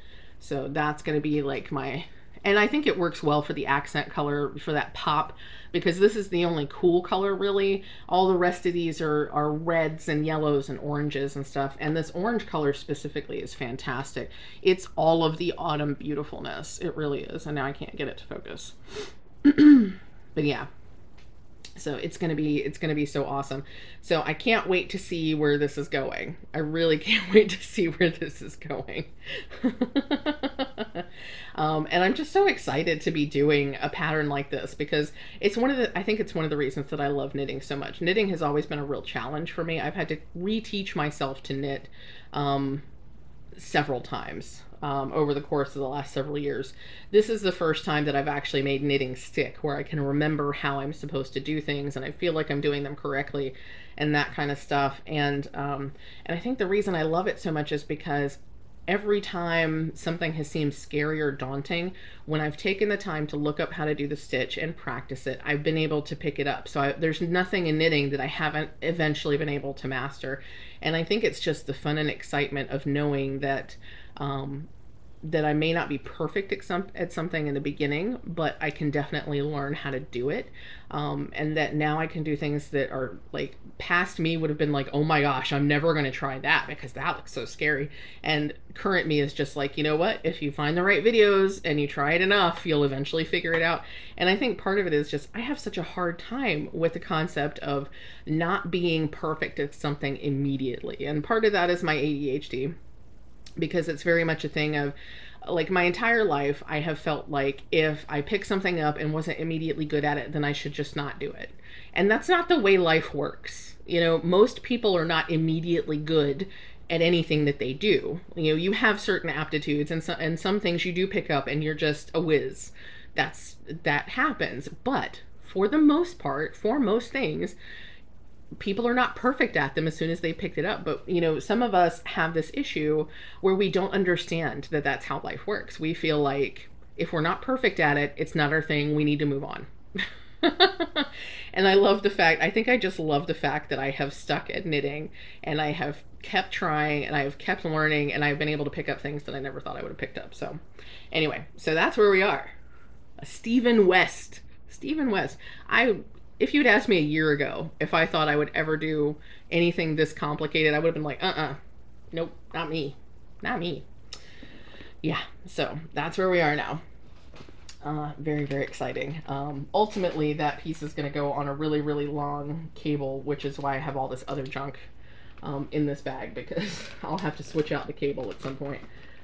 So that's going to be like my, and I think it works well for the accent color for that pop, because this is the only cool color really. All the rest of these are reds and yellows and oranges and stuff. And this orange color specifically is fantastic. It's all of the autumn beautifulness. It really is. And now I can't get it to focus, but yeah. So it's going to be so awesome. So I can't wait to see where this is going. I really can't wait to see where this is going. And I'm just so excited to be doing a pattern like this, because it's I think it's one of the reasons that I love knitting so much. Knitting has always been a real challenge for me. I've had to reteach myself to knit several times over the course of the last several years. This is the first time that I've actually made knitting stick, where I can remember how I'm supposed to do things and I feel like I'm doing them correctly and that kind of stuff. And I think the reason I love it so much is because every time something has seemed scary or daunting, when I've taken the time to look up how to do the stitch and practice it, I've been able to pick it up. So there's nothing in knitting that I haven't eventually been able to master. And I think it's just the fun and excitement of knowing that that I may not be perfect at something in the beginning, but I can definitely learn how to do it. And that now I can do things that are like past me would have been like, oh my gosh, I'm never going to try that because that looks so scary. And current me is just like, you know what, if you find the right videos and you try it enough, you'll eventually figure it out. And I think part of it is just, I have such a hard time with the concept of not being perfect at something immediately. And part of that is my ADHD, because it's very much a thing of like my entire life, I have felt like if I pick something up and wasn't immediately good at it, then I should just not do it. And that's not the way life works. You know, most people are not immediately good at anything that they do. You know, you have certain aptitudes and some things you do pick up and you're just a whiz. That happens. But for the most part, for most things, people are not perfect at them as soon as they picked it up. But, you know, some of us have this issue where we don't understand that that's how life works. We feel like if we're not perfect at it, it's not our thing. We need to move on. And I love the fact, I think I just love the fact that I have stuck at knitting and I have kept trying and I have kept learning and I've been able to pick up things that I never thought I would have picked up. So anyway, so that's where we are. Stephen West. Stephen West. If you'd asked me a year ago if I thought I would ever do anything this complicated, I would have been like, nope, not me, not me. Yeah, so that's where we are now. Very, very exciting. Ultimately, that piece is going to go on a really, really long cable, which is why I have all this other junk in this bag, because I'll have to switch out the cable at some point.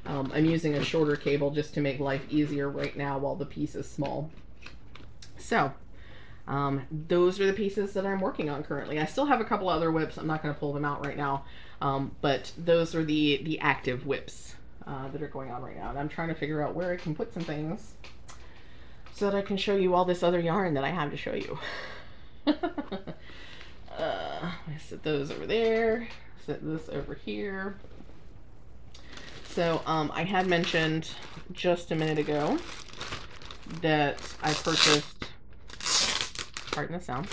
I'm using a shorter cable just to make life easier right now while the piece is small. So those are the pieces that I'm working on currently. I still have a couple other whips. I'm not going to pull them out right now. But those are the active whips that are going on right now. And I'm trying to figure out where I can put some things so that I can show you all this other yarn that I have to show you. I set those over there, set this over here. So I had mentioned just a minute ago that I purchased, pardon the sound,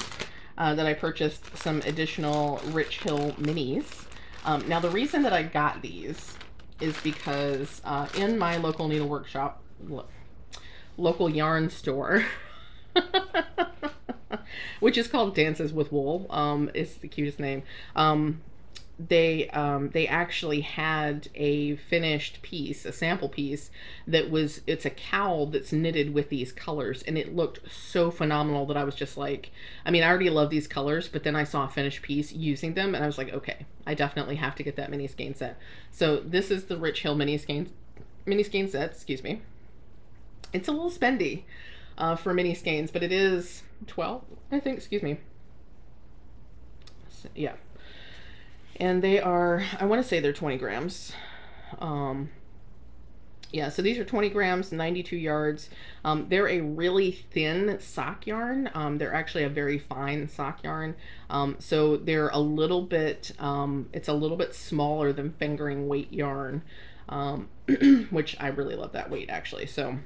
that I purchased some additional Rich Hill minis. Now the reason that I got these is because in my local needle workshop, local yarn store, which is called Dances with Wool, it's the cutest name, they actually had a finished piece, a sample piece that was, it's a cowl that's knitted with these colors, and it looked so phenomenal that I was just like, I mean, I already love these colors, but then I saw a finished piece using them and I was like, okay, I definitely have to get that mini skein set. So this is the Rich Hill mini skein set, excuse me. It's a little spendy for mini skeins, but it is 12, I think, excuse me. So, yeah. And they are, I want to say they're 20 grams. Yeah, so these are 20 grams, 92 yards. They're a really thin sock yarn. They're actually a very fine sock yarn. So they're a little bit, it's a little bit smaller than fingering weight yarn, which I really love that weight actually. So,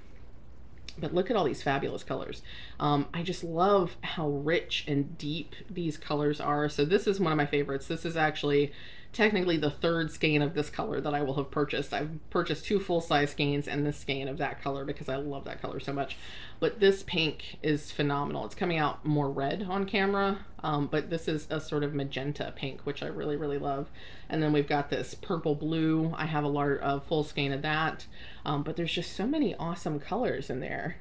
but look at all these fabulous colors. I just love how rich and deep these colors are. So this is one of my favorites. This is actually technically the third skein of this color that I will have purchased. I've purchased two full-size skeins and this skein of that color because I love that color so much. But this pink is phenomenal. It's coming out more red on camera, but this is a sort of magenta pink, which I really, really love. And then we've got this purple blue. I have a large full skein of that, but there's just so many awesome colors in there.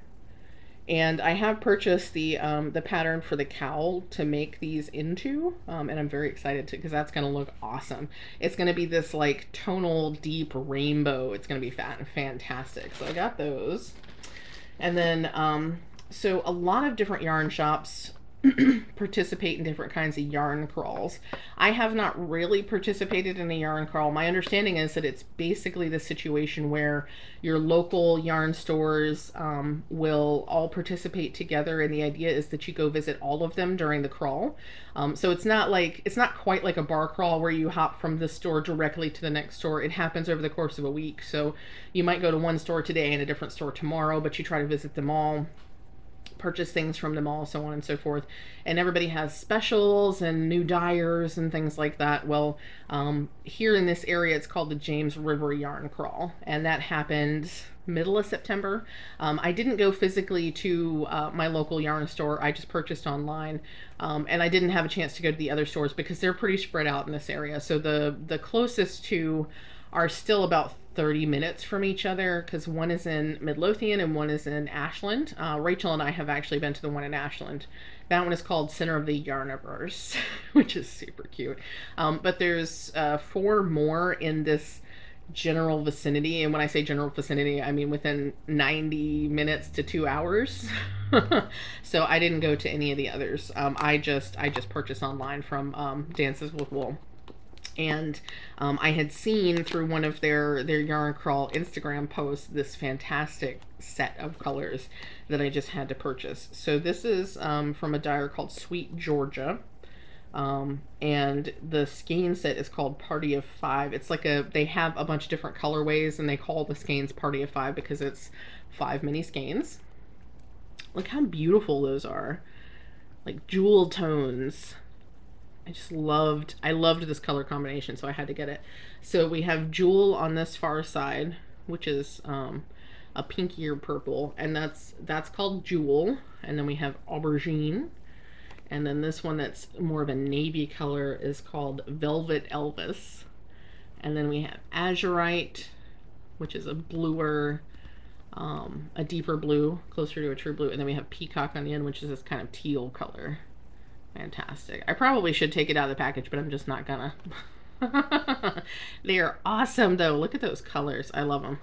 And I have purchased the pattern for the cowl to make these into, and I'm very excited to, because that's going to look awesome. It's going to be this like tonal deep rainbow. It's going to be fantastic. So I got those. And then, so a lot of different yarn shops participate in different kinds of yarn crawls. I have not really participated in a yarn crawl. My understanding is that it's basically the situation where your local yarn stores will all participate together, and the idea is that you go visit all of them during the crawl. So it's not quite like a bar crawl where you hop from the store directly to the next store. It happens over the course of a week, so you might go to one store today and a different store tomorrow, but you try to visit them all, purchase things from them all, so on and so forth. And everybody has specials and new dyers and things like that. Well, here in this area, it's called the James River Yarn Crawl, and that happened middle of September. I didn't go physically to my local yarn store. I just purchased online, and I didn't have a chance to go to the other stores because they're pretty spread out in this area. So the closest two are still about 30 minutes from each other, because one is in Midlothian and one is in Ashland. Rachel and I have actually been to the one in Ashland. That one is called Center of the Yarniverse, which is super cute. But there's 4 more in this general vicinity, and when I say general vicinity, I mean within 90 minutes to 2 hours. So I didn't go to any of the others. I just purchased online from Dances with Wool. And I had seen through one of their yarn crawl Instagram posts this fantastic set of colors that I just had to purchase. So this is from a dyer called Sweet Georgia, and the skein set is called Party of Five. It's like they have a bunch of different colorways, and they call the skeins Party of Five because it's 5 mini skeins. Look how beautiful those are, like jewel tones. I loved this color combination, so I had to get it. So we have Jewel on this far side, which is a pinkier purple, and that's called Jewel. And then we have Aubergine, and then this one that's more of a navy color is called Velvet Elvis. And then we have Azurite, which is a bluer, a deeper blue, closer to a true blue. And then we have Peacock on the end, which is this kind of teal color. Fantastic. I probably should take it out of the package, but I'm just not gonna. They are awesome though. Look at those colors. I love them.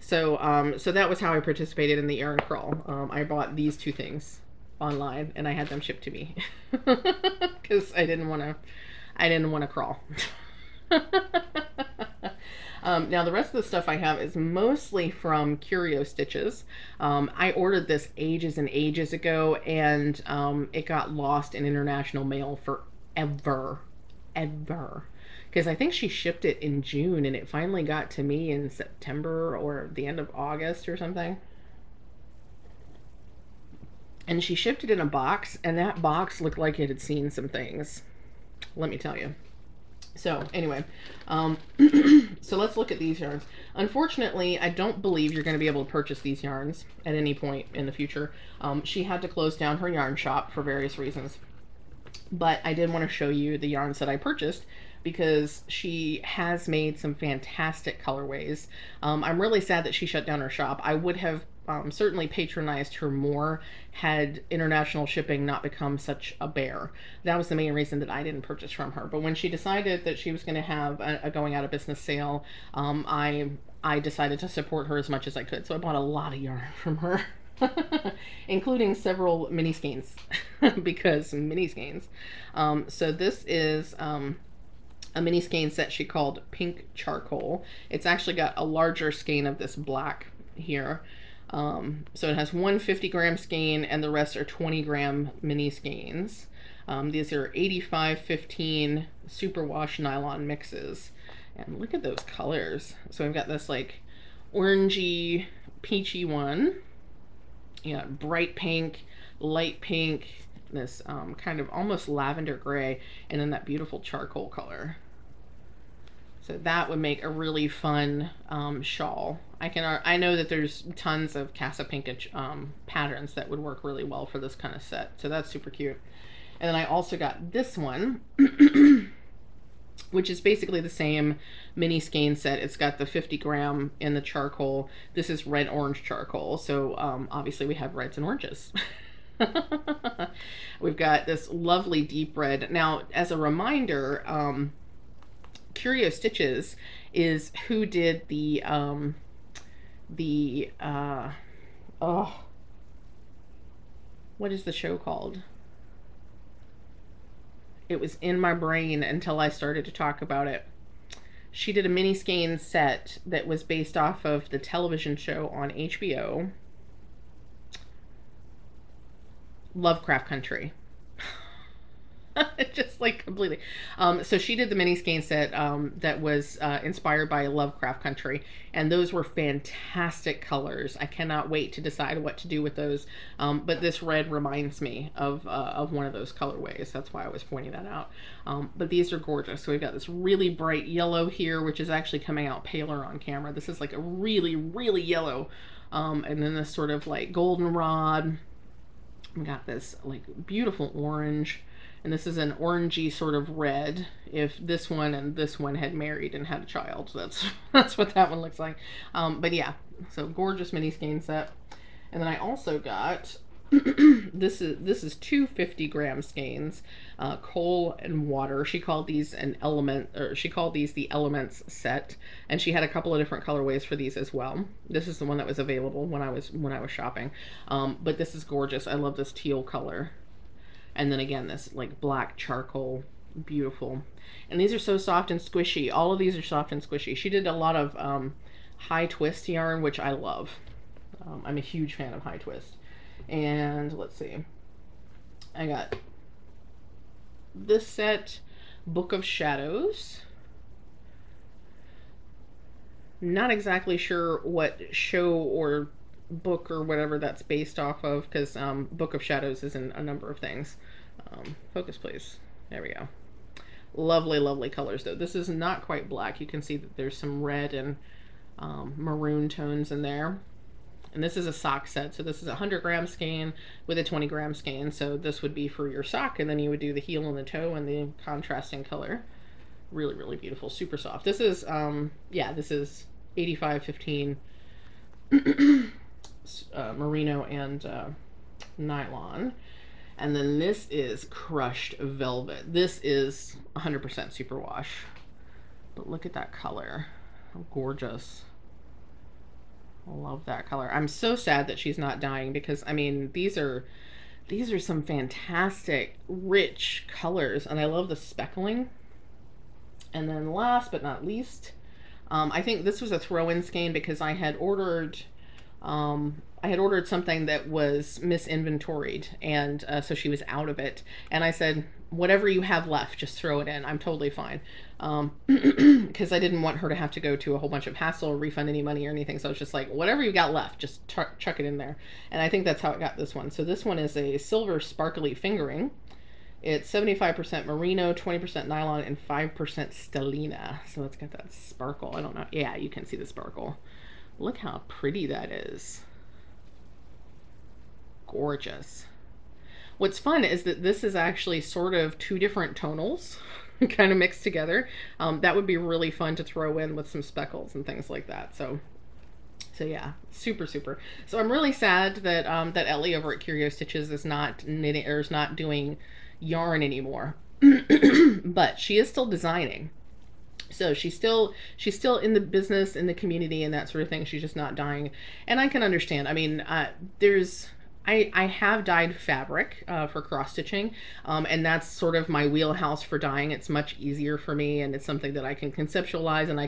So, so that was how I participated in the yarn crawl. I bought these 2 things online and I had them shipped to me because I didn't want to crawl. Now the rest of the stuff I have is mostly from Curio Stitches. I ordered this ages and ages ago, and it got lost in international mail forever, because I think she shipped it in June and it finally got to me in September or the end of August or something. And she shipped it in a box, and that box looked like it had seen some things, let me tell you. So anyway, so let's look at these yarns. Unfortunately, I don't believe you're going to be able to purchase these yarns at any point in the future. She had to close down her yarn shop for various reasons, but I did want to show you the yarns that I purchased because she has made some fantastic colorways. I'm really sad that she shut down her shop. I would have certainly patronized her more had international shipping not become such a bear. That was the main reason that I didn't purchase from her. But when she decided that she was going to have a going out of business sale, I decided to support her as much as I could. So I bought a lot of yarn from her, including several mini skeins because mini skeins. So this is a mini skein set she called Pink Charcoal. It's actually got a larger skein of this black here. So it has 1 50-gram skein, and the rest are 20-gram mini skeins. These are 85/15 superwash nylon mixes, and look at those colors. So we've got this like orangey peachy one, you know, bright pink, light pink, this kind of almost lavender gray, and then that beautiful charcoal color. So that would make a really fun shawl. I know that there's tons of Casapinka patterns that would work really well for this kind of set. So that's super cute. And then I also got this one, which is basically the same mini skein set. It's got the 50-gram in the charcoal. This is red orange charcoal. So obviously we have reds and oranges. We've got this lovely deep red. Now, as a reminder, Curio Stitches is who did the what is the show called? It was in my brain until I started to talk about it. She did a mini skein set that was based off of the television show on HBO, Lovecraft Country. Just like completely. So she did the mini skein set that was inspired by Lovecraft Country, and those were fantastic colors. I cannot wait to decide what to do with those. But this red reminds me of one of those colorways. That's why I was pointing that out. But these are gorgeous. So we've got this really bright yellow here, which is actually coming out paler on camera. This is like a really, really yellow. And then this sort of like goldenrod. We got this like beautiful orange. And this is an orangey sort of red. If this one and this one had married and had a child, that's what that one looks like. But yeah, so gorgeous mini skein set. And then I also got this is 250-gram skeins, coal and water. She called these an element, or she called these the elements set, and she had a couple of different colorways for these as well. This is the one that was available when I was shopping. But this is gorgeous. I love this teal color. And then again, this like black charcoal, beautiful. And these are so soft and squishy. All of these are soft and squishy. She did a lot of high twist yarn, which I love. I'm a huge fan of high twist. And let's see, I got this set, Book of Shadows. Not exactly sure what show or book or whatever that's based off of, because Book of Shadows is in a number of things. Focus please, there we go. Lovely, lovely colors though. This is not quite black. You can see that there's some red and maroon tones in there. And this is a sock set, so this is a 100-gram skein with a 20-gram skein, so this would be for your sock, and then you would do the heel and the toe and the contrasting color. Really, really beautiful, super soft. This is yeah, this is 85/15 merino and nylon. And then this is crushed velvet. This is 100% superwash, but look at that color. How gorgeous. I love that color. I'm so sad that she's not dyeing, because I mean, these are some fantastic rich colors, and I love the speckling. And then last but not least, I think this was a throw-in skein, because I had ordered something that was misinventoried, and so she was out of it, and I said, whatever you have left, just throw it in. I'm totally fine, because I didn't want her to have to go to a whole bunch of hassle or refund any money or anything. So I was just like, whatever you got left, just chuck it in there. And I think that's how it got this one. So this one is a silver sparkly fingering. It's 75% merino, 20% nylon, and 5% stellina. So it's got that sparkle. I don't know. Yeah, you can see the sparkle. Look how pretty that is. Gorgeous. What's fun is that this is actually sort of two different tonals kind of mixed together. That would be really fun to throw in with some speckles and things like that. So yeah, super, super. So I'm really sad that that Ellie over at Curio Stitches is not knitting, or is not doing yarn anymore, but she is still designing. So she's still in the business, in the community, and that sort of thing. She's just not dying. And I can understand. I mean, I have dyed fabric for cross-stitching, and that's sort of my wheelhouse for dyeing. It's much easier for me, and it's something that I can conceptualize, and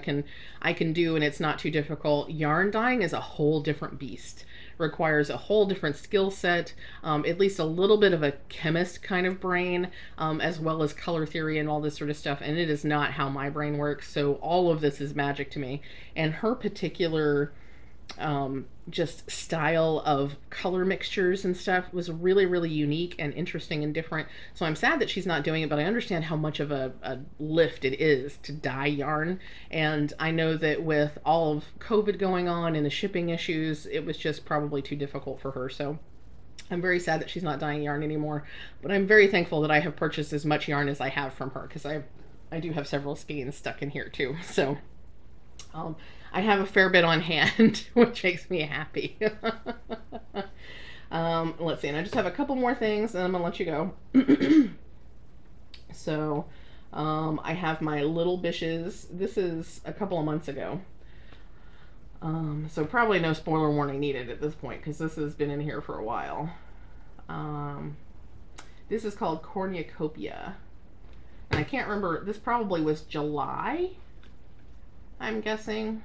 I can do, and it's not too difficult. Yarn dyeing is a whole different beast. Requires a whole different skill set, at least a little bit of a chemist kind of brain, as well as color theory and all this sort of stuff. And it is not how my brain works. So all of this is magic to me. And her particular just style of color mixtures and stuff was really, really unique and interesting and different. So I'm sad that she's not doing it, but I understand how much of a lift it is to dye yarn. And I know that with all of COVID going on and the shipping issues, it was just probably too difficult for her. So I'm very sad that she's not dyeing yarn anymore, but I'm very thankful that I have purchased as much yarn as I have from her, because I do have several skeins stuck in here too. So I have a fair bit on hand, which makes me happy. Let's see, and I just have a couple more things, and I'm gonna let you go. So, I have my Little Bishes. This is a couple of months ago. So probably no spoiler warning needed at this point, because this has been in here for a while. This is called Cornucopia. And I can't remember, this probably was July, I'm guessing.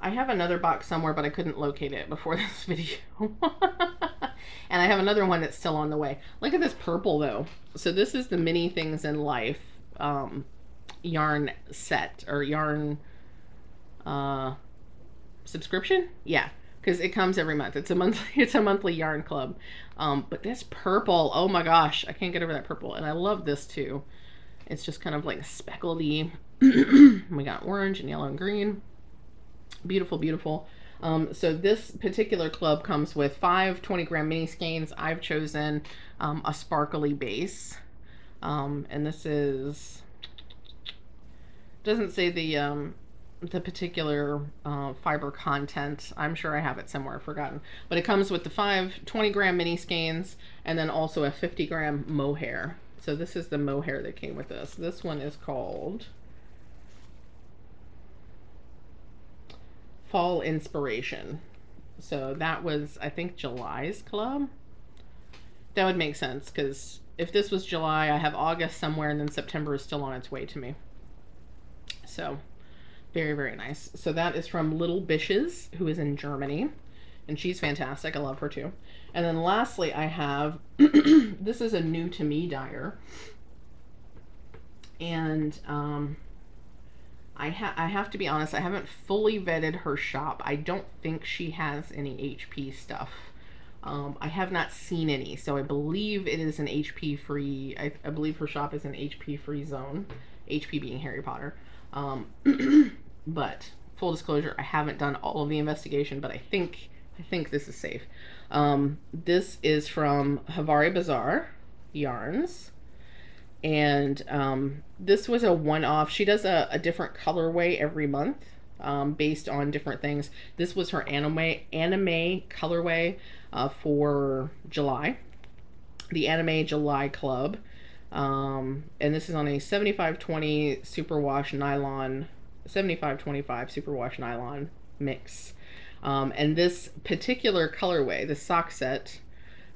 I have another box somewhere, but I couldn't locate it before this video. And I have another one that's still on the way. Look at this purple though. So this is the Many Things in Life yarn set, or yarn subscription. Yeah, because it comes every month. It's a monthly yarn club. But this purple, oh my gosh, I can't get over that purple. And I love this too. It's just kind of like speckledy. We got orange and yellow and green. Beautiful, beautiful. So this particular club comes with 5 20-gram mini skeins. I've chosen a sparkly base, and this is, doesn't say the particular fiber content. I'm sure I have it somewhere, I've forgotten, but it comes with the 5 20-gram mini skeins and then also a 50-gram mohair. So this is the mohair that came with this. This one is called Fall Inspiration. So that was, I think, July's club. That would make sense, because if this was July, I have August somewhere, and then September is still on its way to me. So very, very nice. So that is from Little Bishes, who is in Germany, and she's fantastic. I love her too. And then lastly, I have this is a new to me dyer, and I have to be honest, I haven't fully vetted her shop. I don't think she has any HP stuff. I have not seen any, so I believe it is an HP free, I believe her shop is an HP free zone, HP being Harry Potter. But full disclosure, I haven't done all of the investigation, but I think this is safe. This is from Havari Bazaar Yarns. And this was a one-off. She does a different colorway every month based on different things. This was her anime colorway for July, the Anime July Club. And this is on a 75/25 superwash nylon, 75/25 superwash nylon mix. And this particular colorway, the sock set,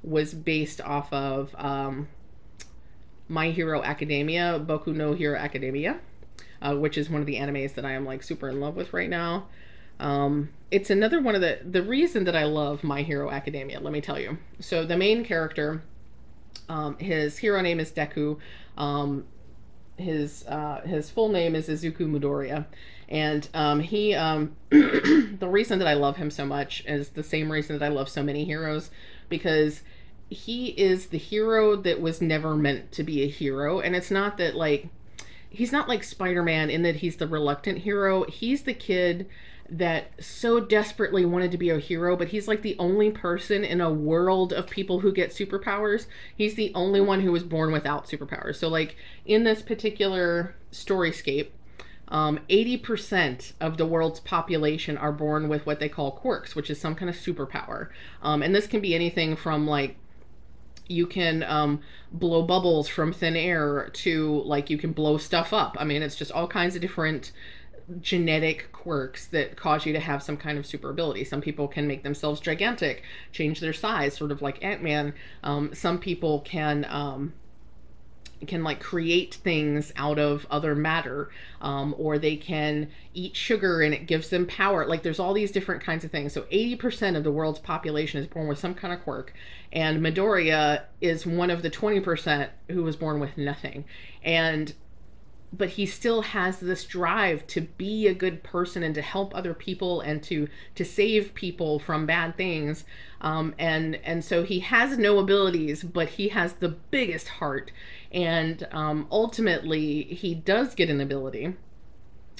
was based off of My Hero Academia, Boku no Hero Academia, which is one of the animes that I am like super in love with right now. It's another one of the reason that I love My Hero Academia, let me tell you. So the main character, his hero name is Deku. His full name is Izuku Midoriya. And he, the reason that I love him so much is the same reason that I love so many heroes, because he is the hero that was never meant to be a hero. And it's not that, like, he's not like Spider-Man in that he's the reluctant hero. He's the kid that so desperately wanted to be a hero, but he's like the only person in a world of people who get superpowers. He's the only one who was born without superpowers. So like in this particular storyscape, 80% of the world's population are born with what they call quirks, which is some kind of superpower. And this can be anything from like, you can blow bubbles from thin air to like you can blow stuff up. I mean, it's just all kinds of different genetic quirks that cause you to have some kind of super ability. Some people can make themselves gigantic, change their size, sort of like Ant-Man. Some people can like create things out of other matter, or they can eat sugar and it gives them power. Like there's all these different kinds of things. So 80% of the world's population is born with some kind of quirk, and Midoriya is one of the 20% who was born with nothing. But he still has this drive to be a good person and to help other people and to save people from bad things. And so he has no abilities, but he has the biggest heart. And ultimately, he does get an ability.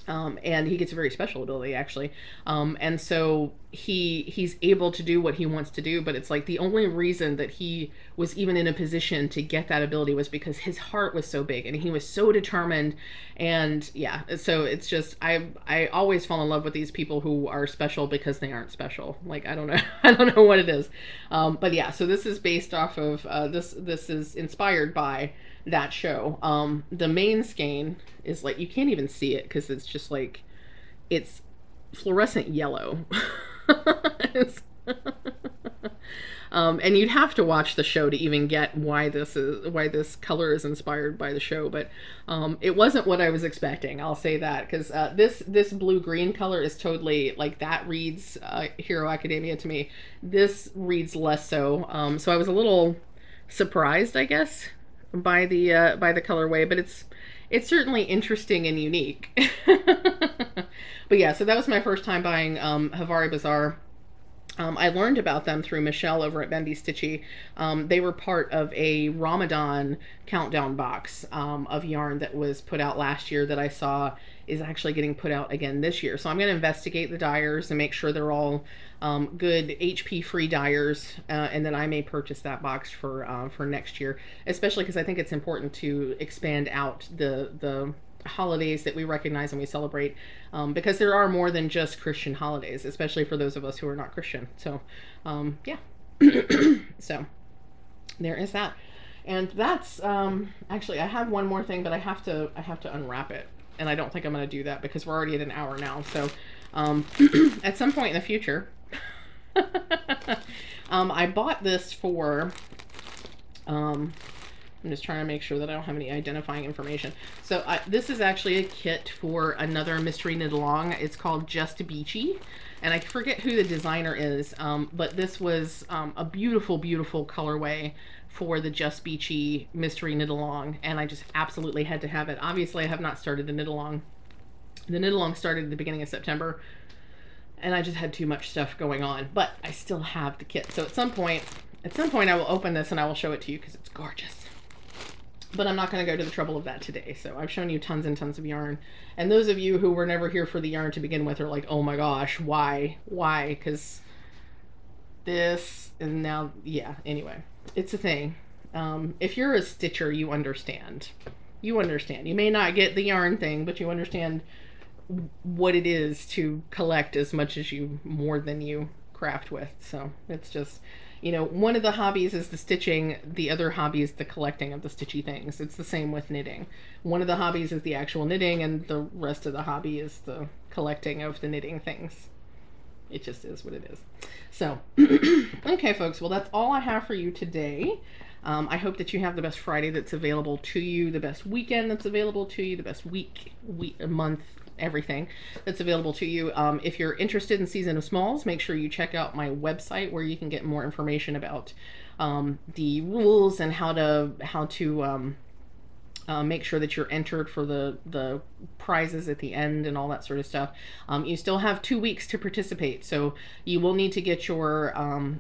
And he gets a very special ability, actually. And so he's able to do what he wants to do, but it's like the only reason that he was even in a position to get that ability was because his heart was so big and he was so determined. And yeah, so it's just, I always fall in love with these people who are special because they aren't special. Like, I don't know. I don't know what it is. But yeah, so this is based off of, this is inspired by that show. The main skein is like, you can't even see it because it's just like, it's fluorescent yellow. And you'd have to watch the show to even get why this color is inspired by the show, but it wasn't what I was expecting, I'll say that, because this blue-green color is totally, like, that reads Hero Academia to me. This reads less so, so I was a little surprised, I guess, by the colorway, but it's certainly interesting and unique. But yeah, so that was my first time buying Havari Bazaar. I learned about them through Michelle over at Be Stitchy. They were part of a Ramadan countdown box of yarn that was put out last year that I saw is actually getting put out again this year. So I'm going to investigate the dyers and make sure they're all good HP-free dyers, and then I may purchase that box for next year, especially because I think it's important to expand out the holidays that we recognize and we celebrate, because there are more than just Christian holidays, especially for those of us who are not Christian. So yeah. So there is that, and that's actually, I have one more thing, but I have to unwrap it, and I don't think I'm going to do that because we're already at an hour now. So at some point in the future, I bought this for I'm just trying to make sure that I don't have any identifying information. So this is actually a kit for another mystery knit along. It's called Just Beachy, and I forget who the designer is, but this was a beautiful, beautiful colorway for the Just Beachy mystery knit along, and I just absolutely had to have it. Obviously, I have not started the knit along. The knit along started at the beginning of September, and I just had too much stuff going on, but I still have the kit. So at some point I will open this and I will show it to you because it's gorgeous. But I'm not going to go to the trouble of that today. So I've shown you tons and tons of yarn. And those of you who were never here for the yarn to begin with are like, oh my gosh, why? Because this and now, yeah, anyway, it's a thing. If you're a stitcher, you understand. You understand. You may not get the yarn thing, but you understand what it is to collect as much as you, more than you craft with. So it's just... You know, one of the hobbies is the stitching, the other hobby is the collecting of the stitchy things. It's the same with knitting. One of the hobbies is the actual knitting, and the rest of the hobby is the collecting of the knitting things. It just is what it is. So, okay, folks, well, that's all I have for you today. I hope that you have the best Friday that's available to you, the best weekend that's available to you, the best week, month, everything that's available to you. If you're interested in Season of Smalls, make sure you check out my website where you can get more information about the rules and how to make sure that you're entered for the prizes at the end and all that sort of stuff. You still have 2 weeks to participate, so you will need to get your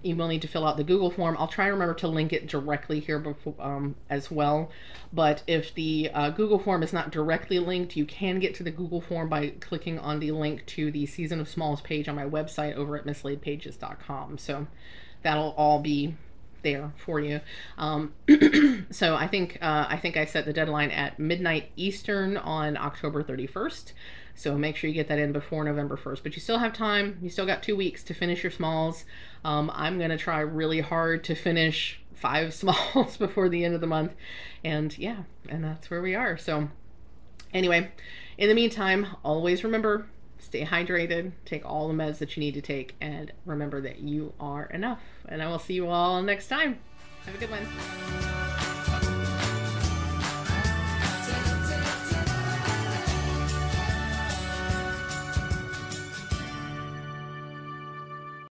you will need to fill out the Google form. I'll try and remember to link it directly here before, as well, but if the Google form is not directly linked, you can get to the Google form by clicking on the link to the Season of Smalls page on my website over at mislaidpages.com. so that'll all be there for you. So I think I set the deadline at midnight Eastern on October 31st. So make sure you get that in before November 1st, but you still have time. You still got 2 weeks to finish your smalls. I'm going to try really hard to finish 5 smalls before the end of the month. And yeah, and that's where we are. So anyway, in the meantime, always remember, stay hydrated, take all the meds that you need to take, and remember that you are enough. And I will see you all next time. Have a good one.